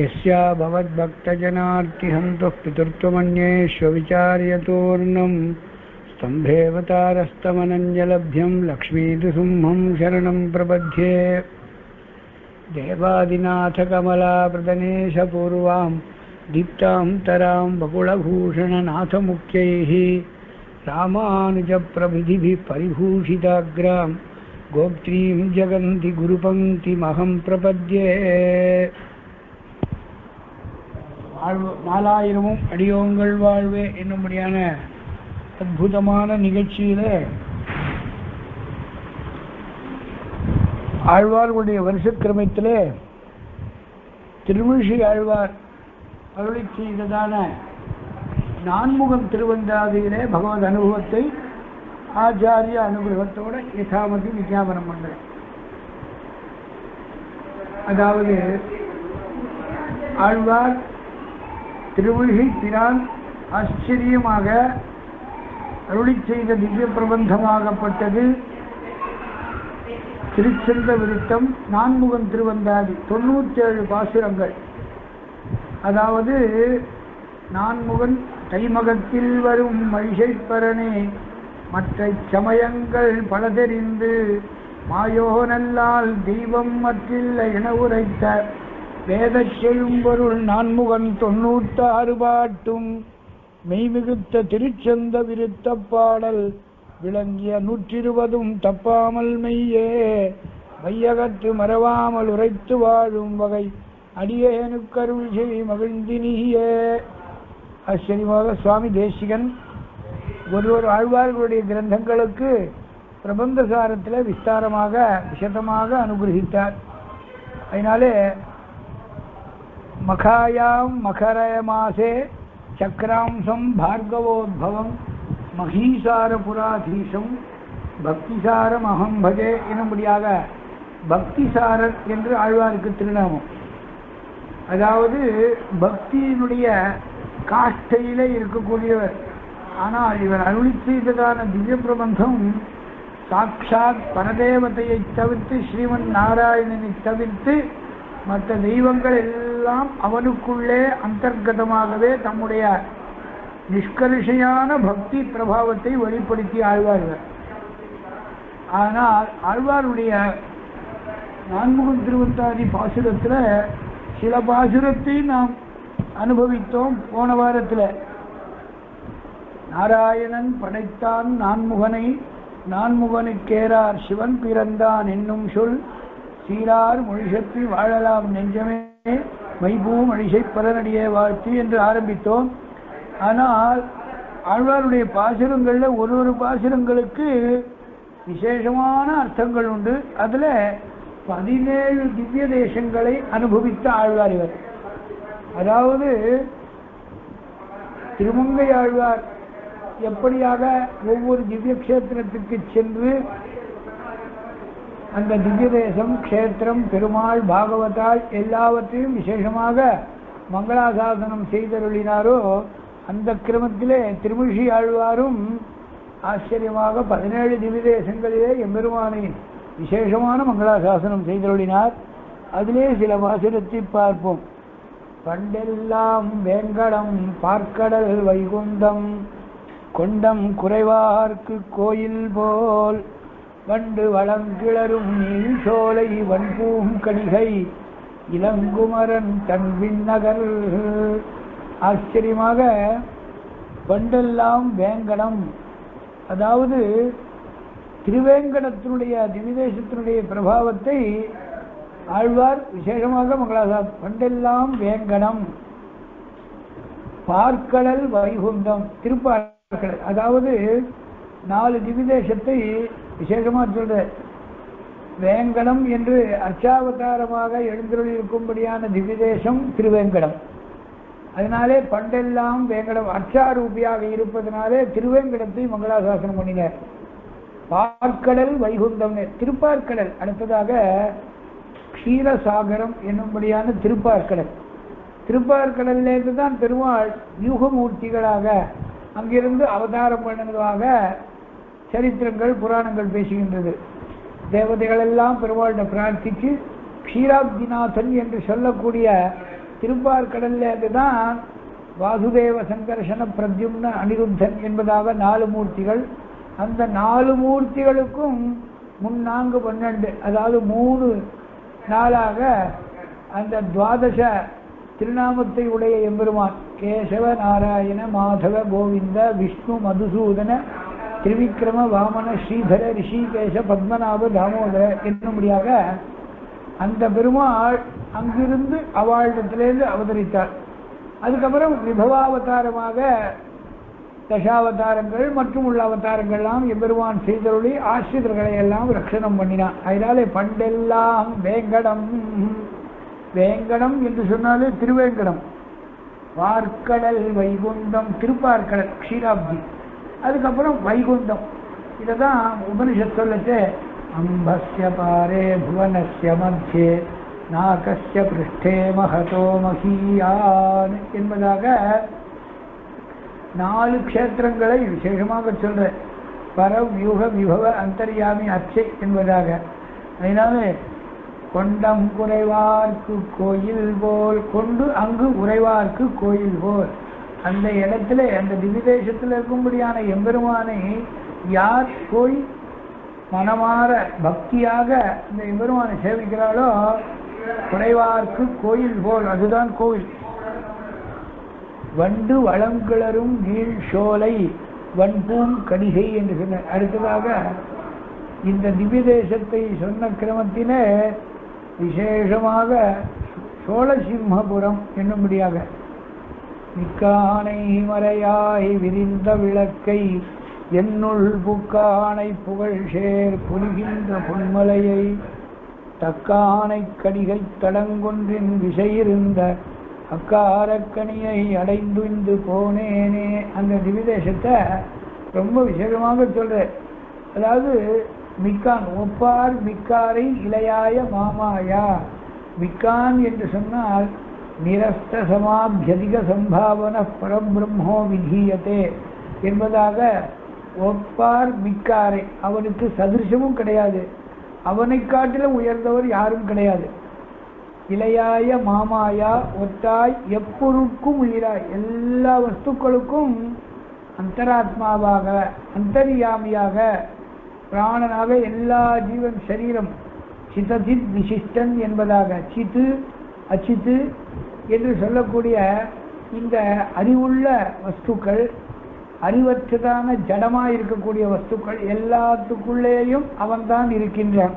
यस्या भवद्भक्तजनार्तिहं तु पितृत्वमन्येष्वविचार्यतोऽर्णं स्तम्भेऽवतारस्तमनञ्जलभ्यं लक्ष्मीदुसुम्भं शरणं प्रपद्ये। देवादिनाथकमलाप्रदनेशपूर्वां दीप्तान्तरां बकुलभूषणनाथमुख्यैः रामानुजप्रभृतिभिः परिभूषिताग्रां गोप्त्रीं जगन्ति गुरुपङ्क्तिमहं प्रपद्ये। நாலாயிரமும் அடியோங்கள் வாழ்வே என்னும்படியான அற்புதமான நிகழ்ச்சியில ஆழ்வார்களுடைய வருஷக்கிரமத்தில் திருமிழிசை ஆழ்வார் அருளி செய்ததான நான்முகம் திருவந்தாதியிலே பகவத் அனுபவத்தை ஆச்சாரிய அனுகிரகத்தோடு யசாமதி விஞ்ஞாபனம் பண்ணுறேன். அதாவது ஆழ்வார் திருவிழி பிரான் ஆச்சரியமாக அருளி செய்த திவ்ய பிரபந்தமாகப்பட்டது திருச்செந்த விருத்தம் நான்முகம் திருவந்தாதி 97 பாசுரங்கள். அதாவது நான்முகன் தைமகத்தில் வரும் மகிஷைப்பரனே மற்ற சமயங்கள் பல தெரிந்து மாயோனல்லால் தெய்வம் மற்றில்லை என உரைத்த வேதச் செழும்பொருள் நான்முகன் 96 பாட்டும் மெய்மிகுத்த திருச்செந்த விருத்த பாடல் விளங்கிய 120 தப்பாமல் மெய்யே மையகற்று மறவாமல் உரைத்து வாழும் வகை அடியேனுக்கருள் செய் மகிழ்ந்தினியே. ஆச்சரியமாக சுவாமி தேசிகன் ஒருவர் ஆழ்வார்களுடைய கிரந்தங்களுக்கு பிரபந்தசாரத்தில் விஸ்தாரமாக விஷதமாக அனுகிரகித்தார். அதனாலே மகாயாம் மகரமாசே சக்கராம்சம் பார்கவோத்பவம் மகீசார புராதீசம் பக்திசாரம் அகம் பஜே என்னும்படியாக பக்திசாரர் என்று ஆழ்வாருக்கு திருநாமம். அதாவது பக்தியினுடைய காஷ்டையிலே இருக்கக்கூடியவர். ஆனால் இவர் அருளி செய்ததான திவ்ய பிரபந்தம் சாட்சாத் பரதேவதையை தவிர்த்து ஸ்ரீமன் நாராயணனை தவிர்த்து மற்ற தெய்வங்கள் எல்லாம் அவனுக்குள்ளே அந்தர்கதமாகவே தம்முடைய நிஷ்கரிஷையான பக்தி பிரபாவத்தை வெளிப்படுத்தி ஆழ்வார்கள். ஆனால் ஆழ்வாருடைய நான்முகம் திருவந்தாதி பாசுரத்தில் சில பாசுரத்தை நாம் அனுபவித்தோம் போன வாரத்தில். நாராயணன் படைத்தான் நான்முகனை நான்முகனுக்கேரார் சிவன் பிறந்தான் என்னும் சொல் சீரார் மொழிசக்தி வாழலாம் நெஞ்சமே மைபூ மொழிசை பலனடியே வாழ்த்தி என்று ஆரம்பித்தோம். ஆனால் ஆழ்வாருடைய பாசுரங்களில் ஒரு ஒரு பாசுரங்களுக்கு விசேஷமான அர்த்தங்கள் உண்டு. அதில் 17 திவ்ய தேசங்களை அனுபவித்த ஆழ்வார் இவர். அதாவது திருமங்கை ஆழ்வார் எப்படியாக ஒவ்வொரு திவ்ய க்ஷேத்திரத்துக்கு சென்று அந்த திவ்ய தேசம் க்ஷேத்திரம் பெருமாள் பாகவதால் எல்லாவற்றையும் விசேஷமாக மங்களாசாசனம் செய்தருளினாரோ அந்த கிரமத்திலே திருமிழிசை ஆழ்வாரும் ஆச்சரியமாக 17 திவ்ய தேசங்களிலே எம்பெருமானை விசேஷமான மங்களாசாசனம் செய்தருளினார். அதிலே சில வாசனத்தை பார்ப்போம். பண்டெல்லாம் வேங்கடம் பார்க்கடல் வைகுந்தம் கொண்டம் குறைவார்க்கு கோயில் போல் வண்டு வளங்கிளரும் நீள் சோலை வன்பூம் கணிகை இளங்குமரன் தன் விண்ணகர். ஆச்சரியமாக பண்டெல்லாம் வேங்கடம், அதாவது திருவேங்கடத்தினுடைய திவிதேசத்தினுடைய பிரபாவத்தை ஆழ்வார் விசேஷமாக மங்களாசார். பண்டெல்லாம் வேங்கடம் பார்க்கடல் வைகுந்தம் திருப்பார்க்கடல், அதாவது 4 திவிதேசத்தை விசேஷமாக சொல்ற வேங்கடம் என்று அர்ச்சாவதாரமாக எழுந்தருள் இருக்கும்படியான திவ்யதேசம் திருவேங்கடம். அதனாலே பண்டெல்லாம் வேங்கடம் அர்ச்சாரூபியாக இருப்பதனாலே திருவேங்கடத்தை மங்களாசாசனம் பண்ணினார். பார்க்கடல் வைகுந்தம் திருப்பார்க்கடல், அடுத்ததாக க்ஷீரசாகரம் என்னும்படியான திருப்பார்க்கடல். திருப்பார்க்கடல்லேருந்து தான் பெருமாள் யூகமூர்த்திகளாக அங்கிருந்து அவதாரம் பண்ணதாக சரித்திரங்கள் புராணங்கள் பேசுகின்றது. தேவதைகள் எல்லாம் பெருமாளிடம் பிரார்த்தித்து க்ஷீராப்திநாதன் என்று சொல்லக்கூடிய திருப்பார்கடல்ல தான் வாசுதேவ சங்கர்ஷண பிரத்யும்ன அனிருத்தன் என்பதாக நாலு மூர்த்திகள். அந்த நாலு மூர்த்திகளுக்கும் முன்னாங்கு 12 அதாவது 3 நாளாக அந்த துவாதச திருநாமத்தை உடைய எம்பெருமான் கேசவ நாராயண மாதவ கோவிந்த விஷ்ணு மதுசூதன திரிவிக்ரம வாமன ஸ்ரீதர ரிஷிகேஷ பத்மநாப தாமோதர என்னும்படியாக அந்த பெருமாள் அங்கிருந்து அவாழ்விடத்திலிருந்து அவதரித்தார். அதுக்கப்புறம் விபவாவதாரமாக தசாவதாரங்கள் மற்றும் உள்ள அவதாரங்கள்லாம் எம்பெருமான் செய்தருளி ஆசிரியர்களை எல்லாம் ரட்சணம் பண்ணினான். அதனால பண்டெல்லாம் வேங்கடம் வேங்கடம் என்று சொன்னாலே திருவேங்கடம், பார்க்கடல் வைகுண்டம், திருப்பார்கடல் க்ஷீராப்தி, அதுக்கப்புறம் வைகுண்டம். இதை தான் உபனிஷத் சொல்லச்சு அம்பஸ்ய பாரே புவனஸ்ய மத்தியே நாகஸ்ய பிருஷ்டே மகதோ மகியான் என்பதாக 4 க்ஷேத்திரங்களை விசேஷமாக சொல்ற. பரவியூக விபவ அந்தர்யாமி அச்சை என்பதாக. அதனாலே கொண்டம் குறைவார்க்கு கோயில் போல் கொண்டு அங்கு உறைவார்க்கு கோயில் போல் அந்த இடத்துல அந்த திவிதேசத்தில் இருக்கும்படியான எம்பெருமானை யார் போய் மனமாற பக்தியாக அந்த எம்பெருமானை சேவிக்கிறாளோ குறைவார்க்கு கோயில் போல் அதுதான் கோயில். வண்டு வளங்கிளரும் நீள் சோலை வன்பூம் கடிகை என்று சொன்ன. அடுத்ததாக இந்த திவ்ய தேசத்தை சொன்ன கிரமத்திலே விசேஷமாக சோழசிம்மபுரம் என்னும்படியாக மிக்கானை மறையாய் விரிந்த விளக்கை என்னுள் புக்கானை புகழ்சேர் புரிகின்ற பொன்மலையை தக்கானை கடிகை தடங்கொன்றின் விசையிருந்த அக்காரக்கணியை அடைந்துந்து போனேனே. அந்த திவிதேசத்தை ரொம்ப விசேஷமாக சொல்ற. அதாவது மிக்கான் ஒப்பார் மிக்காரை இளையாய மாமாயா. மிக்கான் என்று சொன்னால் நிரஸ்த சமாபியதிக சம்பாவன பரபிரம்மோ விதீயத்தே என்பதாக. ஒப்பார் மிக்காரை அவனுக்கு சதிருஷமும் கிடையாது, அவனை காட்டிலும் உயர்ந்தவர் யாரும் கிடையாது. இளையாய மாமாயா ஒத்தாய் எப்பொருக்கும் உயிராய் எல்லா வஸ்துக்களுக்கும் அந்தராத்மாவாக அந்தரியாமியாக பிராணனாக எல்லா ஜீவன் சரீரம் சிதசித் விசிஷ்டன் என்பதாக. சித்து அச்சித்து என்று சொல்லக்கூடிய இந்த அறிவுள்ள வஸ்துக்கள் அறிவற்றதான ஜடமாக இருக்கக்கூடிய வஸ்துக்கள் எல்லாத்துக்குள்ளேயும் அவன்தான் இருக்கின்றான்.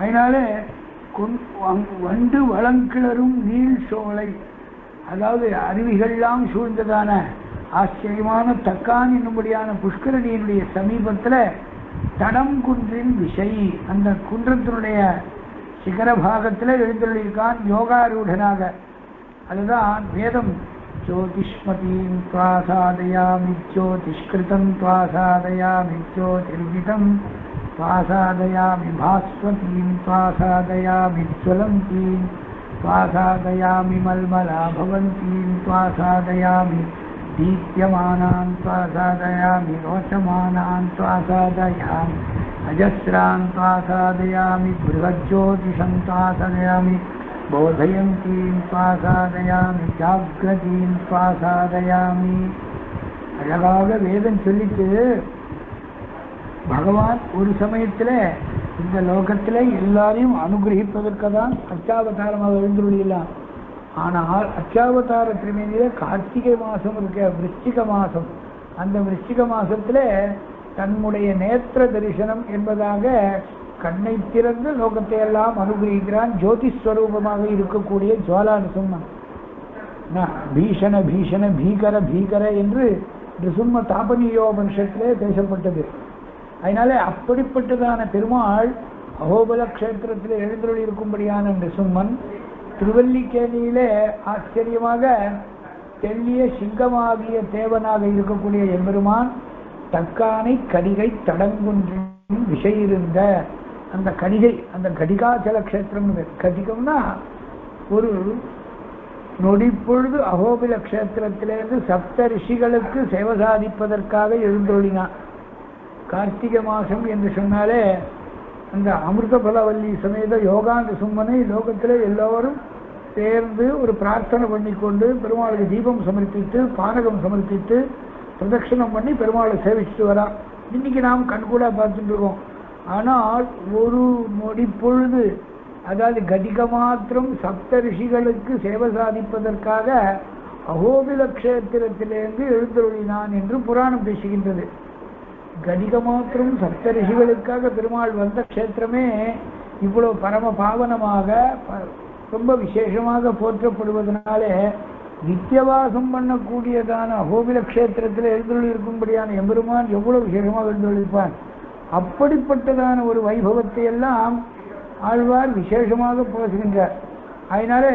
அதனால வண்டு வளங்கிளரும் நீள் சோலை அதாவது அருவிகள்லாம் சூழ்ந்ததான ஆச்சரியமான தக்கான் என்னும்படியான புஷ்கரணியினுடைய சமீபத்தில் தடம் குன்றின் விசை அந்த குன்றத்தினுடைய சிகர பாகத்தில் எழுந்துள்ளிருக்கான் யோகாரூடனாக. அதுதான் வேதம் ஜோதிஷ்மதீம் துவாசாதயாமி ஜோதிஷ்கிருதம் துவாசாதயாமி ஜோதிர்விதம் துவாசாதயாமி பாஸ்வதீம் துவாசாதயாமி ஜ்வலந்தீம் துவாசாதயாமி மல்மலாபவந்தீம் துவாசாதயாமி தீப்யமானான் துவாசாதயாமி ரோச்சமானான் துவாசாதயாமி அஜஸ்ரான் துவாசாதயாமி புருவஜோதிஷம் துவாசாதயாமி போதயந்தீம் துவாசாதயாமி ஜாக்ரதீம் துவாசாதயாமி. அழகாக வேதம் சொல்லிட்டு பகவான் ஒரு சமயத்தில் இந்த லோகத்தில் எல்லாரையும் அனுகிரகிப்பதற்கு தான் அச்சாவதாரமாக எழுந்துள்ளார். ஆனால் அச்சாவதார திருமணியில கார்த்திகை மாதம் இருக்க விருச்சிக மாதம், அந்த விருச்சிக மாதத்தில் தன்னுடைய நேத்திர தரிசனம் என்பதாக கண்ணை திறந்து லோகத்தை எல்லாம் அனுகிரகிக்கிறான். ஜோதிஸ்வரூபமாக இருக்கக்கூடிய ஜுவாலான்னு சொன்னான். பீஷண பீஷண பீகர பீகர என்று நிருசும்ம தாபனீயோபனிஷத்திலே பேசப்பட்டது. அதனால அப்படிப்பட்டதான பெருமாள் அகோபல க்ஷேத்திரத்தில் எழுந்தருள் இருக்கும்படியான நிருசும்மன் திருவல்லிக்கேணியிலே ஆச்சரியமாக தெள்ளிய சிங்கமாகிய தேவனாக இருக்கக்கூடிய எம்பெருமான் தக்கானை கடிகை தடங்குன்றின் விசையிருந்த அந்த கடிகை அந்த கடிகாச்சல க்ஷேத்திரம்னு கடிகம்னா ஒரு நொடிப்பொழுது அகோபில க்ஷேத்திரத்திலிருந்து சப்த ரிஷிகளுக்கு சேவை சாதிப்பதற்காக எழுந்தொழினான். கார்த்திகை மாதம் என்று சொன்னாலே அந்த அமிர்தபலவல்லி சமேத யோகாந்த சும்மனை லோகத்தில் எல்லோரும் சேர்ந்து ஒரு பிரார்த்தனை பண்ணிக்கொண்டு பெருமாளுக்கு தீபம் சமர்ப்பித்து பானகம் சமர்ப்பித்து பிரதட்சணம் பண்ணி பெருமாளை சேவிச்சுட்டு வரா. இன்னைக்கு நாம் கண்கூடாக பார்த்துட்டு இருக்கோம். ஆனால் ஒரு நொடி பொழுது, அதாவது கடிக மாத்திரம் சப்தரிஷிகளுக்கு சேவை சாதிப்பதற்காக அகோபில கஷேத்திரத்திலேருந்து எழுந்தருளினான் என்று புராணம் பேசுகின்றது. கடிக மாத்திரம் சப்தரிஷிகளுக்காக பெருமாள் வந்த க்ஷேத்திரமே இவ்வளவு பரம பாவனமாக ரொம்ப விசேஷமாக போற்றப்படுவதனாலே நித்தியவாசம் பண்ணக்கூடியதான அகோபில க்ஷேத்திரத்தில் எழுந்தருளிருக்கும்படியான எம்பெருமான் எவ்வளவு விசேஷமாக எழுந்தருளிப்பான். அப்படிப்பட்டதான ஒரு வைபவத்தை எல்லாம் ஆழ்வார் விசேஷமாக பேசுகின்றார். அதனாலே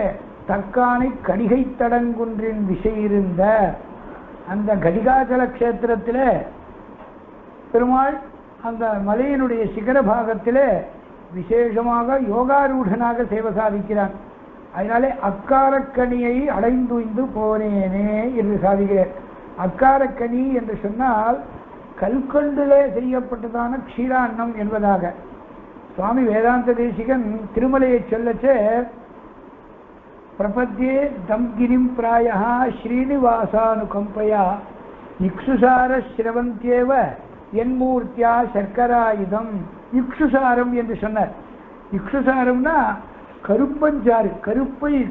தற்கானை கடிகை தடங்குன்றின் விசையிருந்த அந்த கடிகாச்சல க்ஷேத்திரத்திலே பெருமாள் அந்த மலையினுடைய சிகர பாகத்திலே விசேஷமாக யோகாரூடனாக சேவை சாதிக்கிறான். அதனாலே அக்காரக்கணியை அடைந்துய்ந்து போனேனே என்று சாதிக்கிறார். அக்காரக்கணி என்று சொன்னால் கல்கொண்டிலே செய்யப்பட்டதான க்ஷீராண்ணம் என்பதாக. சுவாமி வேதாந்த தேசிகன் திருமலையை சொல்லச்சே பிரபத்தியே தம்கிரிம் பிராயா ஸ்ரீனிவாசானுகம்பையா இக்ஷுசார ஸ்ரவந்தியேவ என்மூர்த்தியா சர்க்கராயுதம் இக்ஷுசாரம் என்று சொன்னார். இக்ஷுசாரம்னா கருப்பஞ்சாறு,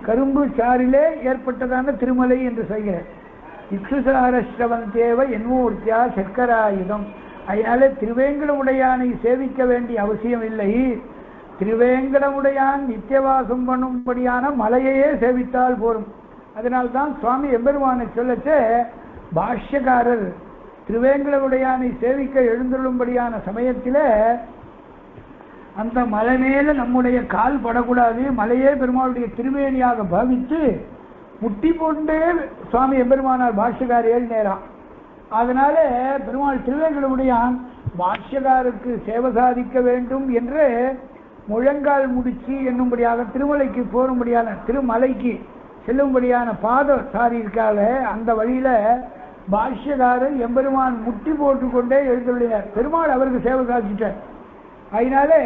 கரும்பு சாரிலே ஏற்பட்டதான திருமலை என்று சொல்கிறார். இக்ஷுசார ஸ்ரவந்தேவ என்மூர்த்தியா சர்க்கராயுதம். அதனால திருவேங்கடமுடையானை சேவிக்க வேண்டிய அவசியம் இல்லை. திருவேங்கடமுடையான் நித்தியவாசம் பண்ணும்படியான மலையையே சேவித்தால் போரும். அதனால்தான் சுவாமி எம்பெருமானை சொல்லச்சே பாஷ்யக்காரர் திருவேங்கடமுடையானை சேவிக்க எழுந்துள்ளும்படியான சமயத்திலே அந்த மலை மேலே நம்முடைய கால் படக்கூடாது, மலையே பெருமாளுடைய திருவேணியாக பாவித்து முட்டி கொண்டே சுவாமி எம்பெருமானார் பாஷ்யக்காரர் ஏழு நேரம். அதனால பெருமாள் திருவேங்கடமுடையான் பாஷ்யக்காரருக்கு சேவை சாதிக்க வேண்டும் என்று முழங்கால் முடிச்சு என்னும்படியாக திருமலைக்கு போகும்படியான திருமலைக்கு செல்லும்படியான பாத சாரி இருக்கால அந்த வழியில பாஷ்யக்காரர் எம்பெருமான் முட்டி போட்டுக்கொண்டே எழுந்துள்ளார். பெருமாள் அவருக்கு சேவை சாதிச்சிட்டார். அதனாலே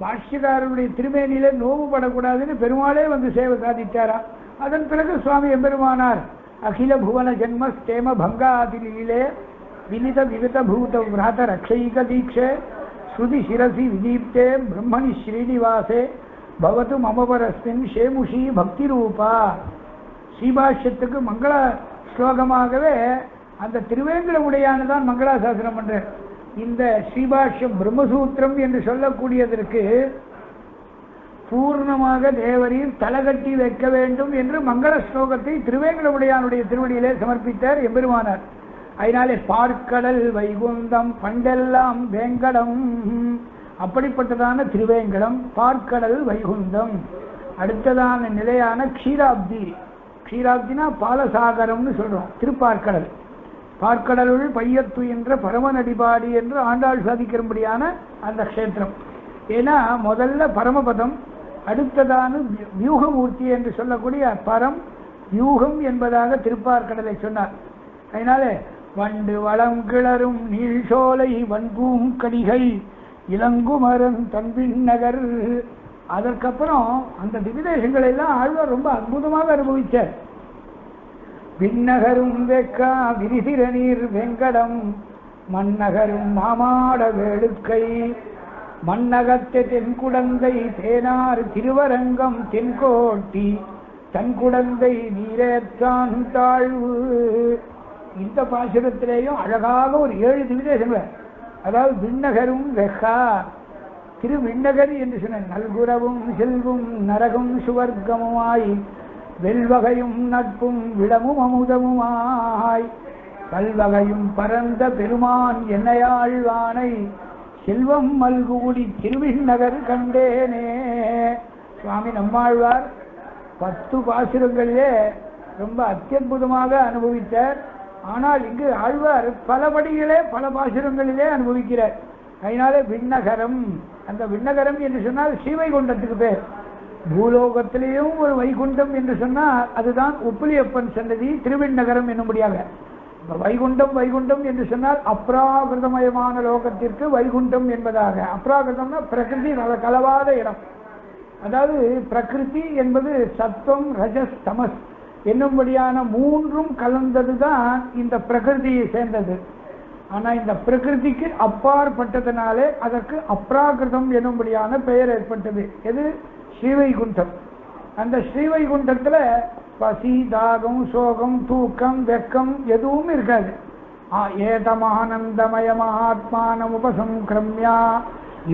பாஷ்யக்காரருடைய திருமேனியில நோவு படக்கூடாதுன்னு பெருமாளே வந்து சேவை சாதித்தாரா. அதன் பிறகு சுவாமி எம்பெருமானார் அகில புவன ஜன்ம ஸ்தேம பங்காதிலே வினித விவித பூத விராத ரக்ஷைக தீட்சே ஸ்ருதி சிரசி விதீப்தே பிரம்மணி ஸ்ரீனிவாசே பவது மமபரஸ்மின் ஷேமுஷி பக்தி ரூபா. ஸ்ரீபாஷ்யத்துக்கு மங்கள ஸ்லோகமாகவே அந்த திருவேங்கடமுடையானு தான் மங்களாசாசனம் பண்ற. இந்த ஸ்ரீபாஷ்யம் பிரம்மசூத்திரம் என்று சொல்லக்கூடியதற்கு பூர்ணமாக தேவரீர் தலைகட்டி வைக்க வேண்டும் என்று மங்கள ஸ்லோகத்தை திருவேங்கடமுடையானுடைய திருவடியிலே சமர்ப்பித்தார் எம்பெருமானார். அதனாலே பார்க்கடல் வைகுந்தம் பண்டெல்லாம் வேங்கடம், அப்படிப்பட்டதான திருவேங்கடம் பார்க்கடல் வைகுந்தம். அடுத்ததான நிலையான க்ஷீராப்தி, க்ஷீராப்தினா பாலசாகரம்னு சொல்றோம். திருப்பார்க்கடல், பார்க்கடலுள் பையத்துயின்ற பரமநடிபாடி என்று ஆண்டாள் சாதிக்கிறபடியான அந்த க்ஷேத்திரம். ஏன்னா முதல்ல பரமபதம், அடுத்ததான வியூகமூர்த்தி என்று சொல்லக்கூடிய பரம் வியூகம் என்பதாக திருப்பார்க்கடலை சொன்னார். அதனால வண்டு வளம் கிளரும் நீழ்சோலை வன்பூங் கடிகை இளங்குமரன் தன்பின் நகர். அதற்கப்புறம் அந்த திவிதேசங்களை எல்லாம் ஆழ்வார் ரொம்ப அற்புதமாக அனுபவிச்சார். விண்ணகரும் வெக்கா விரிசிர நீர் வெங்கடம் மண்ணகரும் மாமாட வேளுக்கை மண்ணகத்தை தென்குடந்தை தேனார் திருவரங்கம் தென்கோட்டி தன்குடந்தை நீரேற்றான் தாழ்வு. இந்த பாசுரத்திலேயும் அழகாக ஒரு 7 திவிதேசங்கள், அதாவது விண்ணகரும் வெகா திரு விண்ணகர் என்று சொன்ன நல்குரவும் செல்வும் நரகும் சுவர்க்கமுமாய் வெல்வகையும் நட்பும் விடமும் அமுதமுமாய் பல்வகையும் பரந்த பெருமான் என்னையாழ்வானை செல்வம் மல்குடி திருவிண்ணகர் கண்டேனே. சுவாமி நம்மாழ்வார் 10 பாசுரங்களிலே ரொம்ப அத்தியுதமாக அனுபவித்தார். ஆனால் இங்கு ஆழ்வார் பலபடிகளே பல பாசுரங்களிலே அனுபவிக்கிறார். அதனாலே விண்ணகரம், அந்த விண்ணகரம் என்று சொன்னால் ஸ்ரீவைகுண்டத்துக்கு பேர். பூலோகத்திலேயும் ஒரு வைகுண்டம் என்று சொன்னால் அதுதான் உப்பிலியப்பன் சன்னதி திருவிண்ணகரம் என்னும்படியாக. வைகுண்டம் வைகுண்டம் என்று சொன்னால் அப்ராகிருதமயமான லோகத்திற்கு வைகுண்டம் என்பதாக. அப்ராகிருதம்னா பிரகிருதி கலவாத இடம். அதாவது பிரகிருதி என்பது சத்துவம் ரஜஸ் தமஸ் என்னும்படியான மூன்றும் கலந்தது தான் இந்த பிரகிருதியை சேர்ந்தது. ஆனால் இந்த பிரகிருதிக்கு அப்பாற்பட்டதனாலே அதற்கு அப்ராகிருதம் என்னும்படியான பெயர் ஏற்பட்டது. எது? ஸ்ரீவைகுண்டம். அந்த ஸ்ரீவைகுண்டத்தில் பசி, தாகம், சோகம், தூக்கம், வெக்கம் எதுவும் இருக்காது. ஏதமானந்தமய மகாத்மானம் உபசங்கிரமியா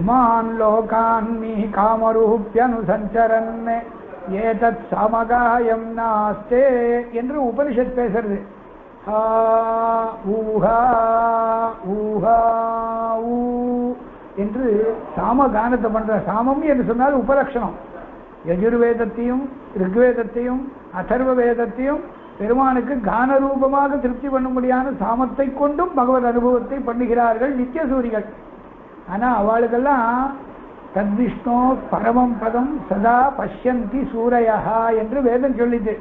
இமான் லோகான் நீ காமரூப்யனுசஞ்சரன் ஏதத் சமகாயம் நாஸ்தே என்று உபனிஷத் பேசுறது. ஹா ஊஹா ஊஹா ஊ என்று சாம கானத்தை பண்ற. சாமம் என்று சொன்னால் உபலட்சணம். யஜுர்வேதத்தையும் ரிக்வேதத்தையும் அதர்வ வேதத்தையும் பெருமானுக்கு கானரூபமாக திருப்தி பண்ணும்படியான சாமத்தை கொண்டும் பகவத் அனுபவத்தை பண்ணுகிறார்கள் நித்தியசூரிகள். ஆனால் அவளுக்கெல்லாம் தத்விஷ்ணோ பரமம் பதம் சதா பஷ்யந்தி சூரையா என்று வேதம் சொல்லிது.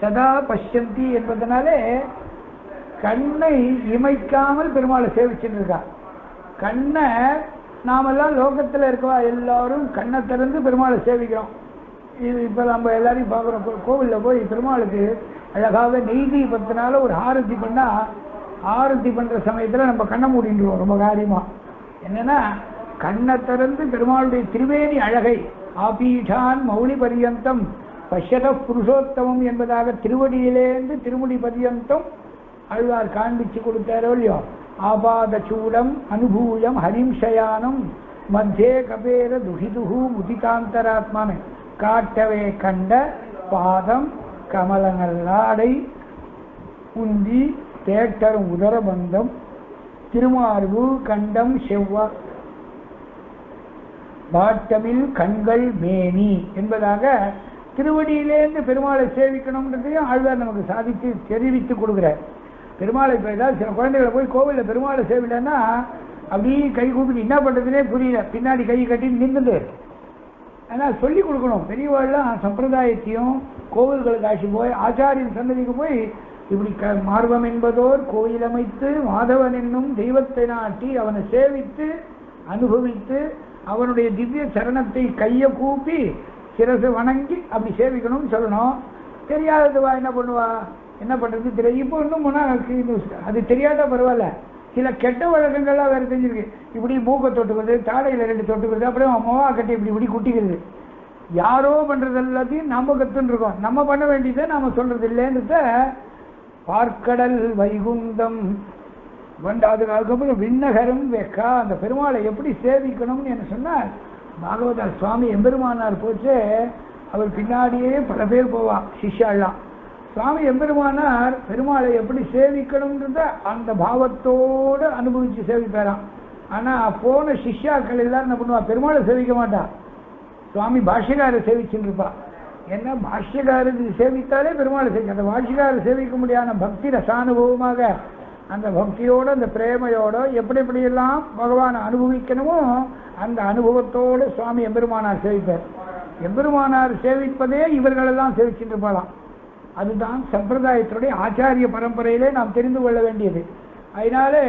சதா பஷ்யந்தி என்பதனாலே கண்ணை இமைக்காமல் பெருமாளை சேவிச்சுட்டு இருக்கா. கண்ணை நாமெல்லாம் லோகத்தில் இருக்கவா எல்லாரும் கண்ணை திறந்து பெருமாளை சேவிக்கிறோம். இது இப்போ நம்ம எல்லாரையும் பார்க்குறோம். கோவிலில் போய் பெருமாளுக்கு அழகாக நெய்தீபத்தினால ஒரு ஆரத்தி பண்ணால் ஆரத்தி பண்ணுற சமயத்தில் நம்ம கண்ணை மூடிடுவோம். ரொம்ப காரியமாக என்னென்னா கண்ணை திறந்து பெருமாளுடைய திருவேணி அழகை ஆபீஷான் மௌலி பரியந்தம் பஷ்யத புருஷோத்தமம் என்பதாக திருவடியிலேருந்து திருமுடி பரியந்தம் அழ்வார் காண்பிச்சு கொடுத்தாரோ இல்லையோ. ஆபாத சூடம் அனுபூயம் ஹரிம்சயானம் மத்தியே கபேர துஹிதுஹு முதிகாந்தராத்மான காட்டவே கண்ட பாதம் கமலநல்லாடை உந்தி தேட்டரும் உதரபந்தம் திருமார்பு கண்டம் செவ்வா பாட்டமில் கண்கள் மேனி என்பதாக திருவடியிலேருந்து பெருமாளை சேவிக்கணும்ன்றதையும் ஆழ்வார் நமக்கு சாதித்து தெரிவித்து கொடுக்குறார். பெருமாளை இப்போ ஏதாவது சில குழந்தைகளை போய் கோவிலில் பெருமாளை சேவிலன்னா அப்படியே கை கூப்பிட்டு என்ன பண்ணுறதுனே புரியல, பின்னாடி கை கட்டி நின்றுது. ஆனால் சொல்லிக் கொடுக்கணும். பெரியவாழ்லாம் சம்பிரதாயத்தையும் கோவில்களுக்கு ஆட்சி போய் ஆச்சாரியின் சந்ததிக்கு போய் இப்படி மார்பம் என்பதோர் கோயில் அமைத்து மாதவன் என்னும் தெய்வத்தை நாட்டி அவனை சேவித்து அனுபவித்து அவனுடைய திவ்ய சரணத்தை கையை கூப்பி சிரசு வணங்கி அப்படி சேவிக்கணும்னு சொல்லணும். தெரியாததுவா என்ன பண்ணுவா, என்ன பண்ணுறது தெரியாது. இப்போ இன்னும் போனால் அது தெரியாத பரவாயில்ல, சில கெட்ட வழக்கங்கள்லாம் வேறு தெரிஞ்சிருக்கு. இப்படி மூக்க தொட்டுக்கிறது, தாடையில் ரெண்டு தொட்டுக்கிறது, அப்படியே அம்மாவா கட்டி இப்படி இப்படி குட்டிக்கிறது. யாரோ பண்ணுறது எல்லாத்தையும் நம்ம கற்றுன்னு இருக்கோம். நம்ம பண்ண வேண்டியதை நாம் சொல்கிறது இல்லைன்றத பார்க்கடல் வைகுந்தம் வண்டாதுக்கு அதுக்கப்புறம் விண்ணகரம் வெக்கா அந்த பெருமாளை எப்படி சேவிக்கணும்னு என்ன சொன்னால் பாகவதார் சுவாமி எம்பெருமானார் போச்சு. அவர் பின்னாடியே பல பேர் போவான் சிஷ்யாலாம். சுவாமி எம்பெருமானார் பெருமாளை எப்படி சேவிக்கணும்ன்றத அந்த பாவத்தோடு அனுபவித்து சேவிப்பாராம். ஆனால் போன சிஷ்யாக்கள் எல்லாரும் என்ன பண்ணுவாள், பெருமாளை சேவிக்க மாட்டான், சுவாமி பாஷ்யகாரை சேவிச்சுட்டு இருப்பாள். என்ன பாஷ்யகாரது சேவித்தாலே பெருமாளை சேவிக்க, அந்த பாஷ்யகாரை சேவிக்க முடியாத பக்தி ரசானுபவமாக அந்த பக்தியோடு அந்த பிரேமையோடு எப்படி எப்படியெல்லாம் பகவானை அனுபவிக்கணுமோ அந்த அனுபவத்தோடு சுவாமி எம்பெருமானார் சேவிப்பார். எம்பெருமானார் சேவிப்பதே இவர்களெல்லாம் சேவிச்சுட்டு போகலாம். அதுதான் சம்பிரதாயத்தினுடைய ஆச்சாரிய பரம்பரையிலே நாம் தெரிந்து கொள்ள வேண்டியது. அதனாலே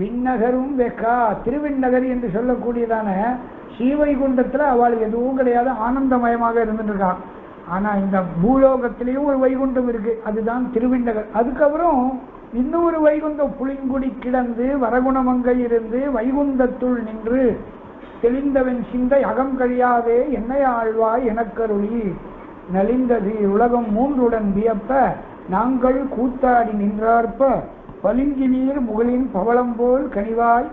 விண்ணகரும் வெக்கா திருவிண்ணகர் என்று சொல்லக்கூடியதான ஸ்ரீவைகுண்டத்தில் அவளுக்கு எதுவும் கிடையாது, ஆனந்தமயமாக இருந்துட்டு இருக்கான். ஆனால் இந்த பூலோகத்திலேயும் ஒரு வைகுண்டம் இருக்குது, அதுதான் திருவிண்ணகர். அதுக்கப்புறம் இன்னொரு வைகுண்டம் புளிங்குடி கிடந்து வரகுணமங்கை இருந்து வைகுந்தத்துள் நின்று தெளிந்தவன் சிந்தை அகம் கழியாதே என்னை ஆழ்வாய் எனக்கருளி நலிந்தது உலகம் மூன்றுடன் வியப்ப நாங்கள் கூத்தாடி நின்றார்ப்ப பளிங்கு நீர் முகலின் பவளம் போல் கனிவாய்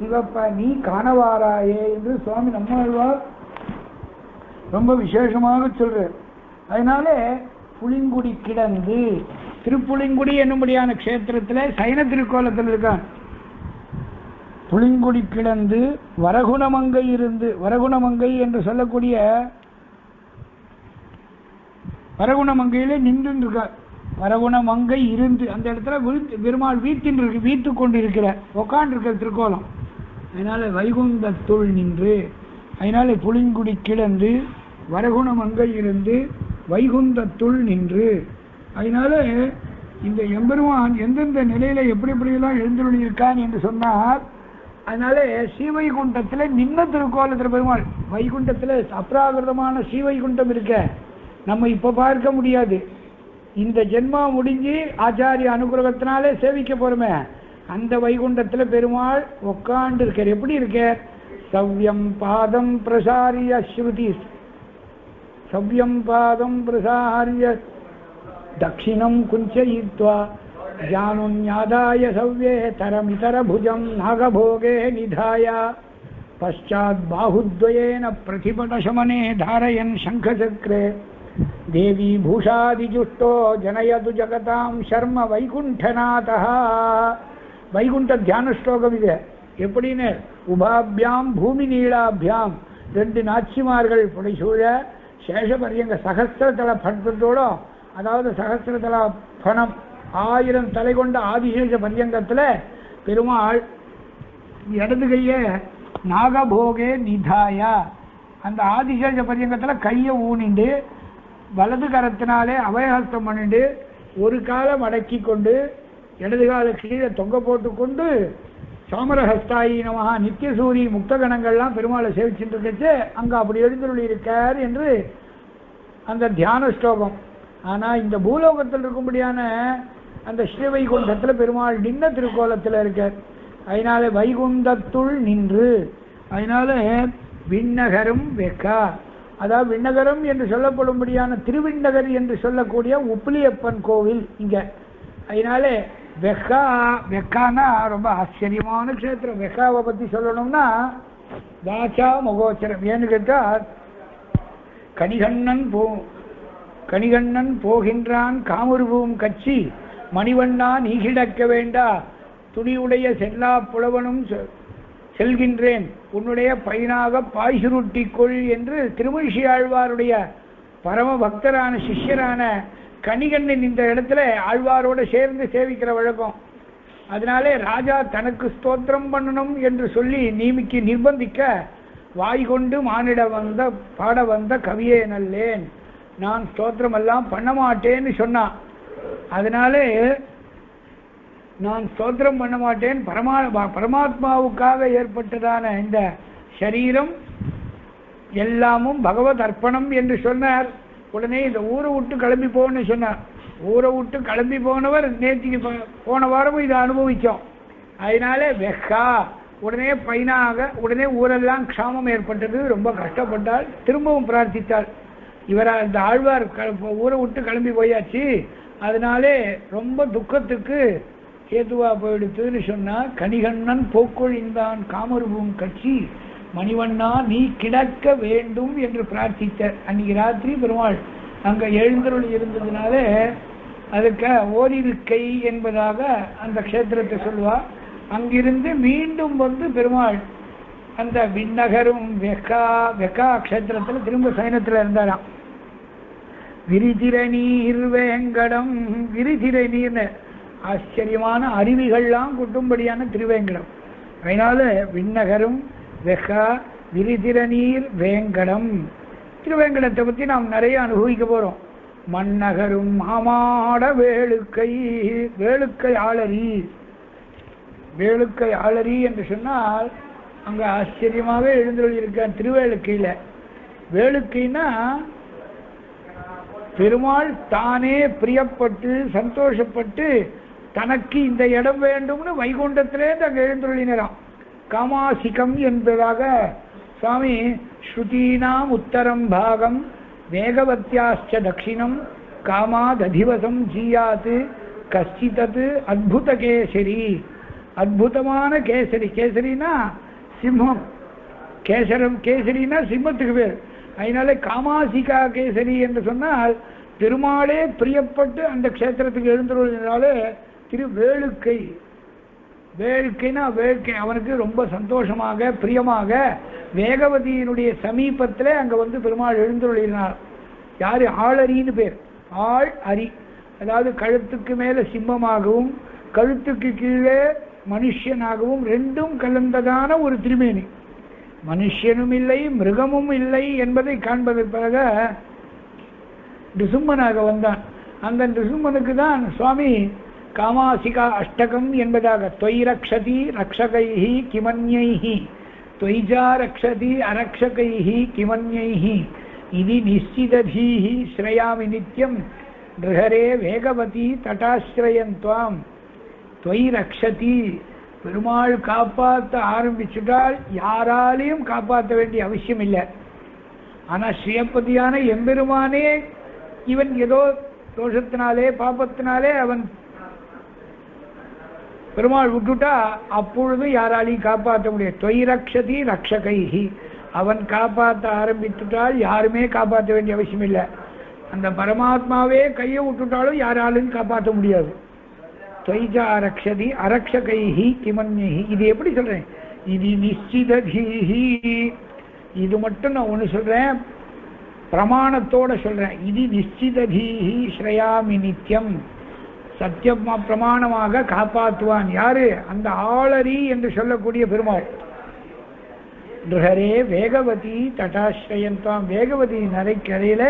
சிவப்ப நீ காணவாராயே என்று சுவாமி நம்மாழ்வார் ரொம்ப விசேஷமாக சொல்றார். அதனால புளிங்குடி கிடந்து திருப்புளிங்குடி என்னும்படியான க்ஷேத்திரத்தில் சைன திருக்கோலத்தில் இருக்கான். புளிங்குடி கிடந்து வரகுணமங்கை இருந்து, வரகுணமங்கை என்று சொல்லக்கூடிய வரகுணமங்கையிலே நின்று இருக்கார். வரகுணமங்கை இருந்து அந்த இடத்துல பெருமாள் வீத்தின் இருக்கு, வீத்து கொண்டு இருக்கிற உக்காண்டிருக்கிற திருக்கோலம். அதனால வைகுந்தத்துள் நின்று, அதனால புளிங்குடி கிடந்து வரகுணமங்கை இருந்து வைகுந்தத்துள் நின்று. அதனால இந்த எம்பெருமான் எந்தெந்த நிலையில் எப்படி எப்படியெல்லாம் எழுந்துள்ளியிருக்கான் என்று சொன்னால் श्रीवैकुंठत्तिले निन्न तिरुक्कोलत्तिल पेरुमाल वैकुंठत्तिले अपराकृतमान श्रीवैकुंठम इरुक्के नम्म इप्पो पार्क्क मुडियादु इंद जन्मा मुडिंजी आचार्य अनुग्रहत्तिनाले सेविक्क पोरुमे अंद वैकुंठत्तिल पेरुमाल उक्कार्न्दिरुक्कार एप्पडि इरुक्के सव्यं पादं प्रसार्य दक्षिणं कुञ्चयित्वा जानुन्यादाय सव्ये तरमितरभुजं नागभोगे निधाय पश्चात् बाहुद्वयेन प्रतिपटशमने धारयन् शङ्खचक्रे देवी भूषादिजुष्टो जनयतु जगतां शर्म वैकुण्ठनाथः वैकुण्ठ ध्यान श्लोकमिदे एप्पडिने उभाभ्यां भूमिनीलाभ्यां रेंडु नाच्चिमार्गल पडिसूळ शेषपर्यंग सहस्रतल फट्टतोडो अदावदु सहस्रतल फणं आयिरं तलैकोंड आदिशेष पर्यंगत्तिले पेरुमाल इडदु कैये नागभोगे निधाय अंद आदिशेष पर्यंगत्तिले कैये ऊनिंडु वलदु करत्तिनाले अभयहस्तं पण्णिंडु ओरु काल मडक्किकोंडु इडदु काल कीळे तोंग पोट्टुकोंडु सामरहस्तायि नमः नित्यसूरी मुक्तगणங்கள்லாம் பெருமாளை சேவிச்சிட்டு இருக்கச்சே அங்க அப்படி எழுந்தருளி இருக்கார் என்று அந்த தியான ஸ்லோகம். ஆனா இந்த பூலோகத்தில் இருக்கும்படியான அந்த ஸ்ரீவைகுண்டத்தில் பெருமாள் நின்ன திருக்கோலத்தில் இருக்கார். அதனால வைகுண்டத்துள் நின்று அதனால விண்ணகரம் வெக்கா அதாவது விண்ணகரம் என்று சொல்லப்படும்படியான திருவிண்ணகர் என்று சொல்லக்கூடிய உப்பிலியப்பன் கோவில் இங்க. அதனால வெக்கா வெக்கானா ரொம்ப ஆச்சரியமான க்ஷேத்திரம். வெக்காவை பற்றி சொல்லணும்னா தாச்சா முகோச்சரம் ஏன்னு கேட்டால் கணிகண்ணன் போகின்றான் காமருபூம் கட்சி மணிவண்ணா நீ கிடக்க வேண்டா துணியுடைய செல்லா புலவனும் செல்கின்றேன் உன்னுடைய பையனாக பாய்சுருட்டிக்கொள் என்று திருமழிசை ஆழ்வாருடைய பரம பக்தரான சிஷ்யரான கணிகண்ணன் இந்த இடத்துல ஆழ்வாரோடு சேர்ந்து சேவிக்கிற வழக்கம். அதனாலே ராஜா தனக்கு ஸ்தோத்திரம் பண்ணணும் என்று சொல்லி நியமிக்க நிர்பந்திக்க வாய் கொண்டு மானிட வந்த பாட வந்த கவியே நல்லேன் நான் ஸ்தோத்திரம் எல்லாம் பண்ண மாட்டேன்னு சொன்னான். அதனாலே நான் ஸ்தோத்திரம் பண்ண மாட்டேன் பரமாத்மாவுக்காக ஏற்பட்டதான இந்த சரீரம் எல்லாமும் பகவத் அர்ப்பணம் என்று சொன்னார். உடனே இந்த ஊரை விட்டு கிளம்பி போன்னு சொன்னார். ஊரை விட்டு கிளம்பி போனவர் நேற்றுக்கு போன வாரமும் இதை அனுபவித்தோம். அதனால வெக்கா உடனே பையனாக உடனே ஊரெல்லாம் க்ஷாமம் ஏற்பட்டது. ரொம்ப கஷ்டப்பட்டால் திரும்பவும் பிரார்த்தித்தாள். இவரால் இந்த ஆழ்வார் ஊரை விட்டு கிளம்பி போயாச்சு அதனாலே ரொம்ப துக்கத்துக்கு ஏதுவாக போயிடுத்துன்னு சொன்னால் கணிகண்ணன் போக்கொழிந்தான் காமருபும் கட்சி மணிவண்ணா நீ கிடக்க வேண்டும் என்று பிரார்த்தித்தார். அன்னைக்கு ராத்திரி பெருமாள் அங்கே எழுந்தருள் இருந்ததுனாலே அதுக்கு ஓரிருக்கை என்பதாக அந்த க்ஷேத்திரத்தை சொல்லுவாள். அங்கிருந்து மீண்டும் வந்து பெருமாள் அந்த விண்ணகரும் வெக்கா வெக்கா க்ஷேத்திரத்தில் திரும்ப சயனத்தில் இருந்தாராம். விரிதிர நீர் வேங்கடம் விரிதிர நீர்னு ஆச்சரியமான அருவிகள்லாம் கொட்டும்படியான திருவேங்கடம். அதனால விண்ணகரும் வெக்கா விரிதிர நீர் வேங்கடம் திருவேங்கடத்தை பற்றி நாம் நிறைய அனுபவிக்க போகிறோம். மண்ணகரும் மாமாட வேளுக்கை வேளுக்கை ஆளறி வேளுக்கை ஆளறி என்று சொன்னால் அங்கே ஆச்சரியமாகவே எழுந்தருள் இருக்க திருவேளுக்கையில் வேளுக்கைன்னா பெருமாள் தானே பிரியப்பட்டு சந்தோஷப்பட்டு தனக்கு இந்த இடம் வேண்டும்னு வைகுண்டத்திலேருந்து அங்கே எழுந்தருளினராம். காமாசிகம் என்பதாக சுவாமி ஸ்ருதீனாம் உத்தரம் பாகம் மேகவத்யாச்ச தட்சிணம் காமாததிவசம் ஜீயாத்து கஷ்டிதத்து அத்புத கேசரி அற்புதமான கேசரி கேசரினா சிம்மம் கேசரம் கேசரினா சிம்மத்துக்கு பேர். அதனால காமாசிகா கேசரி என்று சொன்னால் பெருமாளே பிரியப்பட்டு அந்த க்ஷேத்திரத்துக்கு எழுந்துள்ளதுனாலே திருவேளுக்கை வேள்கைனா வேள்கை அவனுக்கு ரொம்ப சந்தோஷமாக பிரியமாக வேகவதியினுடைய சமீபத்தில் அங்கே வந்து பெருமாள் எழுந்தருளினார். யார் ஆளறின்னு பேர் ஆள் அரி அதாவது கழுத்துக்கு மேலே சிம்மமாகவும் கழுத்துக்கு கீழே மனுஷனாகவும் ரெண்டும் கலந்ததான ஒரு திருமேனி. மனுஷனும் இல்லை மிருகமும் இல்லை என்பதை காண்பதற்காக நிசும்மனாக வந்தான். அந்த நிசும்மனுக்கு தான் சுவாமி कामासिका अष्टकम् एन्बदाग त्वयि रक्षति रक्षकैः किमन्यैः त्वयिजा रक्षति अरक्षकैः किमन्यैः इति निश्चितधीः श्रयामि नित्यं दृहरे वेगवती तटाश्रयं त्वां त्वयि रक्षति பெருமாள் காப்பாற்ற ஆரம்பிச்சுட்டால் யாராலையும் காப்பாற்ற வேண்டிய அவசியம் இல்லை. ஆனால் ஸ்ரீயப்பதியான எம்பெருமானே இவன் ஏதோ தோஷத்தினாலே பாபத்தினாலே அவன் பெருமாள் விட்டுட்டா அப்பொழுது யாராலையும் காப்பாற்ற முடியாது. தொய் ரக்ஷதி ரக்ஷகைஹி, அவன் காப்பாற்ற ஆரம்பித்துட்டால் யாருமே காப்பாற்ற வேண்டிய அவசியம் இல்லை. அந்த பரமாத்மாவே கையை விட்டுட்டாலும் யாராலையும் காப்பாற்ற முடியாது. त्वयिजा रक्षति अरक्षकैः किमन्यैः इदु एप्पडि सोल्रेन इदु निश्चितधीः इदु मट्टुम नान ओन्नु सोल्रेन प्रमाणतोड सोल्रेन इदु निश्चितधीः श्रयामि नित्यं सत्यम प्रमाणமாக காப்பாற்றுவான் யாரு அந்த ஆளரி என்று சொல்லக்கூடிய பெருமாள் ருஹரே வேகவதி தடாஸ்ரயந்தாம் வேகவதி நரைக்கரையில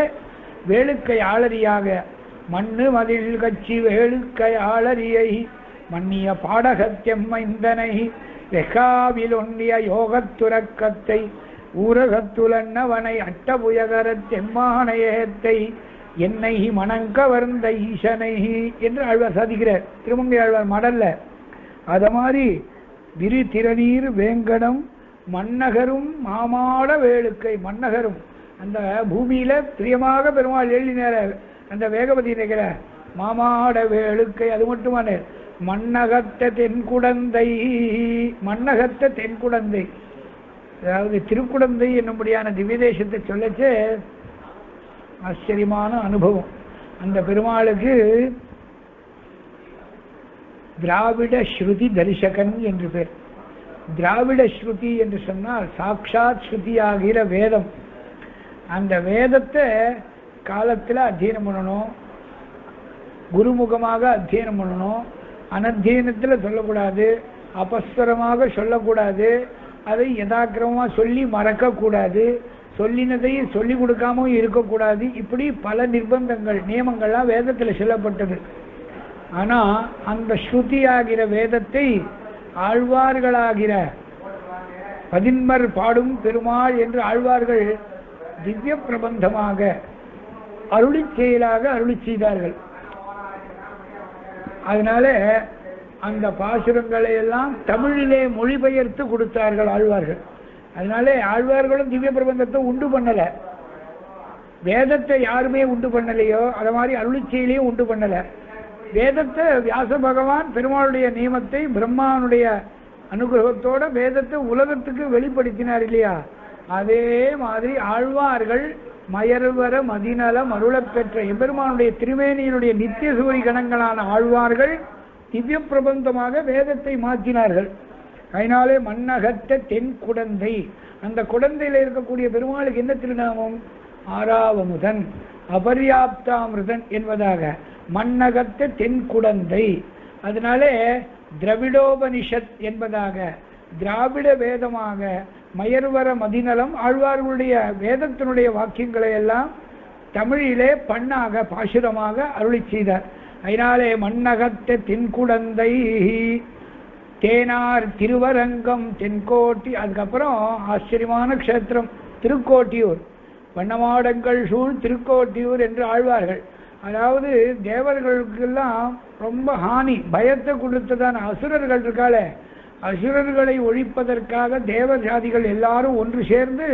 வேளுக்கை ஆளரியாக மண்ணு மதில் கட்சி வேளுக்கை ஆளரியை மன்னிய பாடகத்தெம்மைந்தனை வெகாவில் ஒன்றிய யோகத்துறக்கத்தை ஊரகத்துலன்னவனை அட்டபுயகரத்தெம்மானயத்தை என்னை மணங்கவர்ந்த ஈசனை என்று ஆழ்வார் சாதிக்கிறார். திருமங்கை ஆழ்வார் மடல்ல அது மாதிரி விரு திரநீர் வேங்கடம் மன்னகரும் மாமாட வேளுக்கை மன்னகரும் அந்த பூமியில பிரியமாக பெருமாள் எழுதினார அந்த வேகவதி நிகழ மாமாட வேளுக்கை அது மட்டுமான மன்னகத்த தென்குடந்தை மன்னகத்த தென்குடந்தை அதாவது திருக்குடந்தை என்னும்படியான திவ்யதேசத்தை சொல்லச்சு ஆச்சரியமான அனுபவம். அந்த பெருமாளுக்கு திராவிட ஸ்ருதி தரிசகன் என்று பேர். திராவிட ஸ்ருதி என்று சொன்னால் சாட்சாத் ஸ்ருதியாகிற வேதம். அந்த வேதத்தை காலத்தில் அத்தியனம் பண்ணணும், குருமுகமாக அத்தியனம் பண்ணணும், அனத்தியனத்தில் சொல்லக்கூடாது, அபஸ்வரமாக சொல்லக்கூடாது, அதை யதாக்கிரமமாக சொல்லி மறக்கக்கூடாது, சொல்லினதையும் சொல்லிக் கொடுக்காமல் இருக்கக்கூடாது. இப்படி பல நிர்பந்தங்கள் நியமங்கள்லாம் வேதத்தில் சொல்லப்பட்டது. ஆனால் அந்த ஸ்ருதியாகிற வேதத்தை ஆழ்வார்களாகிற பதின்மர் பாடும் பெருமாள் என்று ஆழ்வார்கள் திவ்ய பிரபந்தமாக அருளி செயலாக அருளி செய்தார்கள். அதனால அந்த பாசுரங்களை எல்லாம் தமிழிலே மொழிபெயர்த்து கொடுத்தார்கள் ஆழ்வார்கள். அதனால ஆழ்வார்களும் திவ்ய பிரபந்தத்தை உண்டு பண்ணலை, வேதத்தை யாருமே உண்டு பண்ணலையோ அதை மாதிரி அருளி செயலையும் உண்டு பண்ணலை. வேதத்தை வியாச பகவான் பெருமாளுடைய நியமத்தை பிரம்மானுடைய அனுகிரகத்தோட வேதத்தை உலகத்துக்கு வெளிப்படுத்தினார் இல்லையா, அதே மாதிரி ஆழ்வார்கள் மயர்வர மதிநல மருளப் பெற்ற எம்பெருமானுடைய திருமேனியினுடைய நித்திய சூரி கணங்களான ஆழ்வார்கள் திவ்ய பிரபந்தமாக வேதத்தை மாற்றினார்கள். அதனாலே மன்னகத்த தென் குடந்தை, அந்த குடந்தையில் இருக்கக்கூடிய பெருமாளுக்கு என்ன திருநாமம்? ஆறாவமுதன் அபர்யாப்தாமிருதன் என்பதாக மன்னகத்த தென் குடந்தை. அதனாலே திராவிடோபனிஷத் என்பதாக திராவிட வேதமாக மயர்வர மதிநலம் ஆழ்வார்களுடைய வேதத்தினுடைய வாக்கியங்களை எல்லாம் தமிழிலே பண்ணாக பாசுரமாக அருளி செய்தார். அதனாலே மன்னகத்த தென்குடந்தை தேனார் திருவரங்கம் தென்கோட்டி, அதுக்கப்புறம் ஆச்சரியமான க்ஷேத்திரம் திருக்கோட்டியூர் வண்ணமாடங்கள் சூழ் திருக்கோட்டியூர் என்று ஆழ்வார்கள். அதாவது தேவர்களுக்கெல்லாம் ரொம்ப ஹானி பயத்தை கொடுத்ததான அசுரர்கள் இருக்காளே, அசுரர்களை ஒழிப்பதற்காக தேவர் ஜாதிகள் எல்லாரும் ஒன்று சேர்ந்து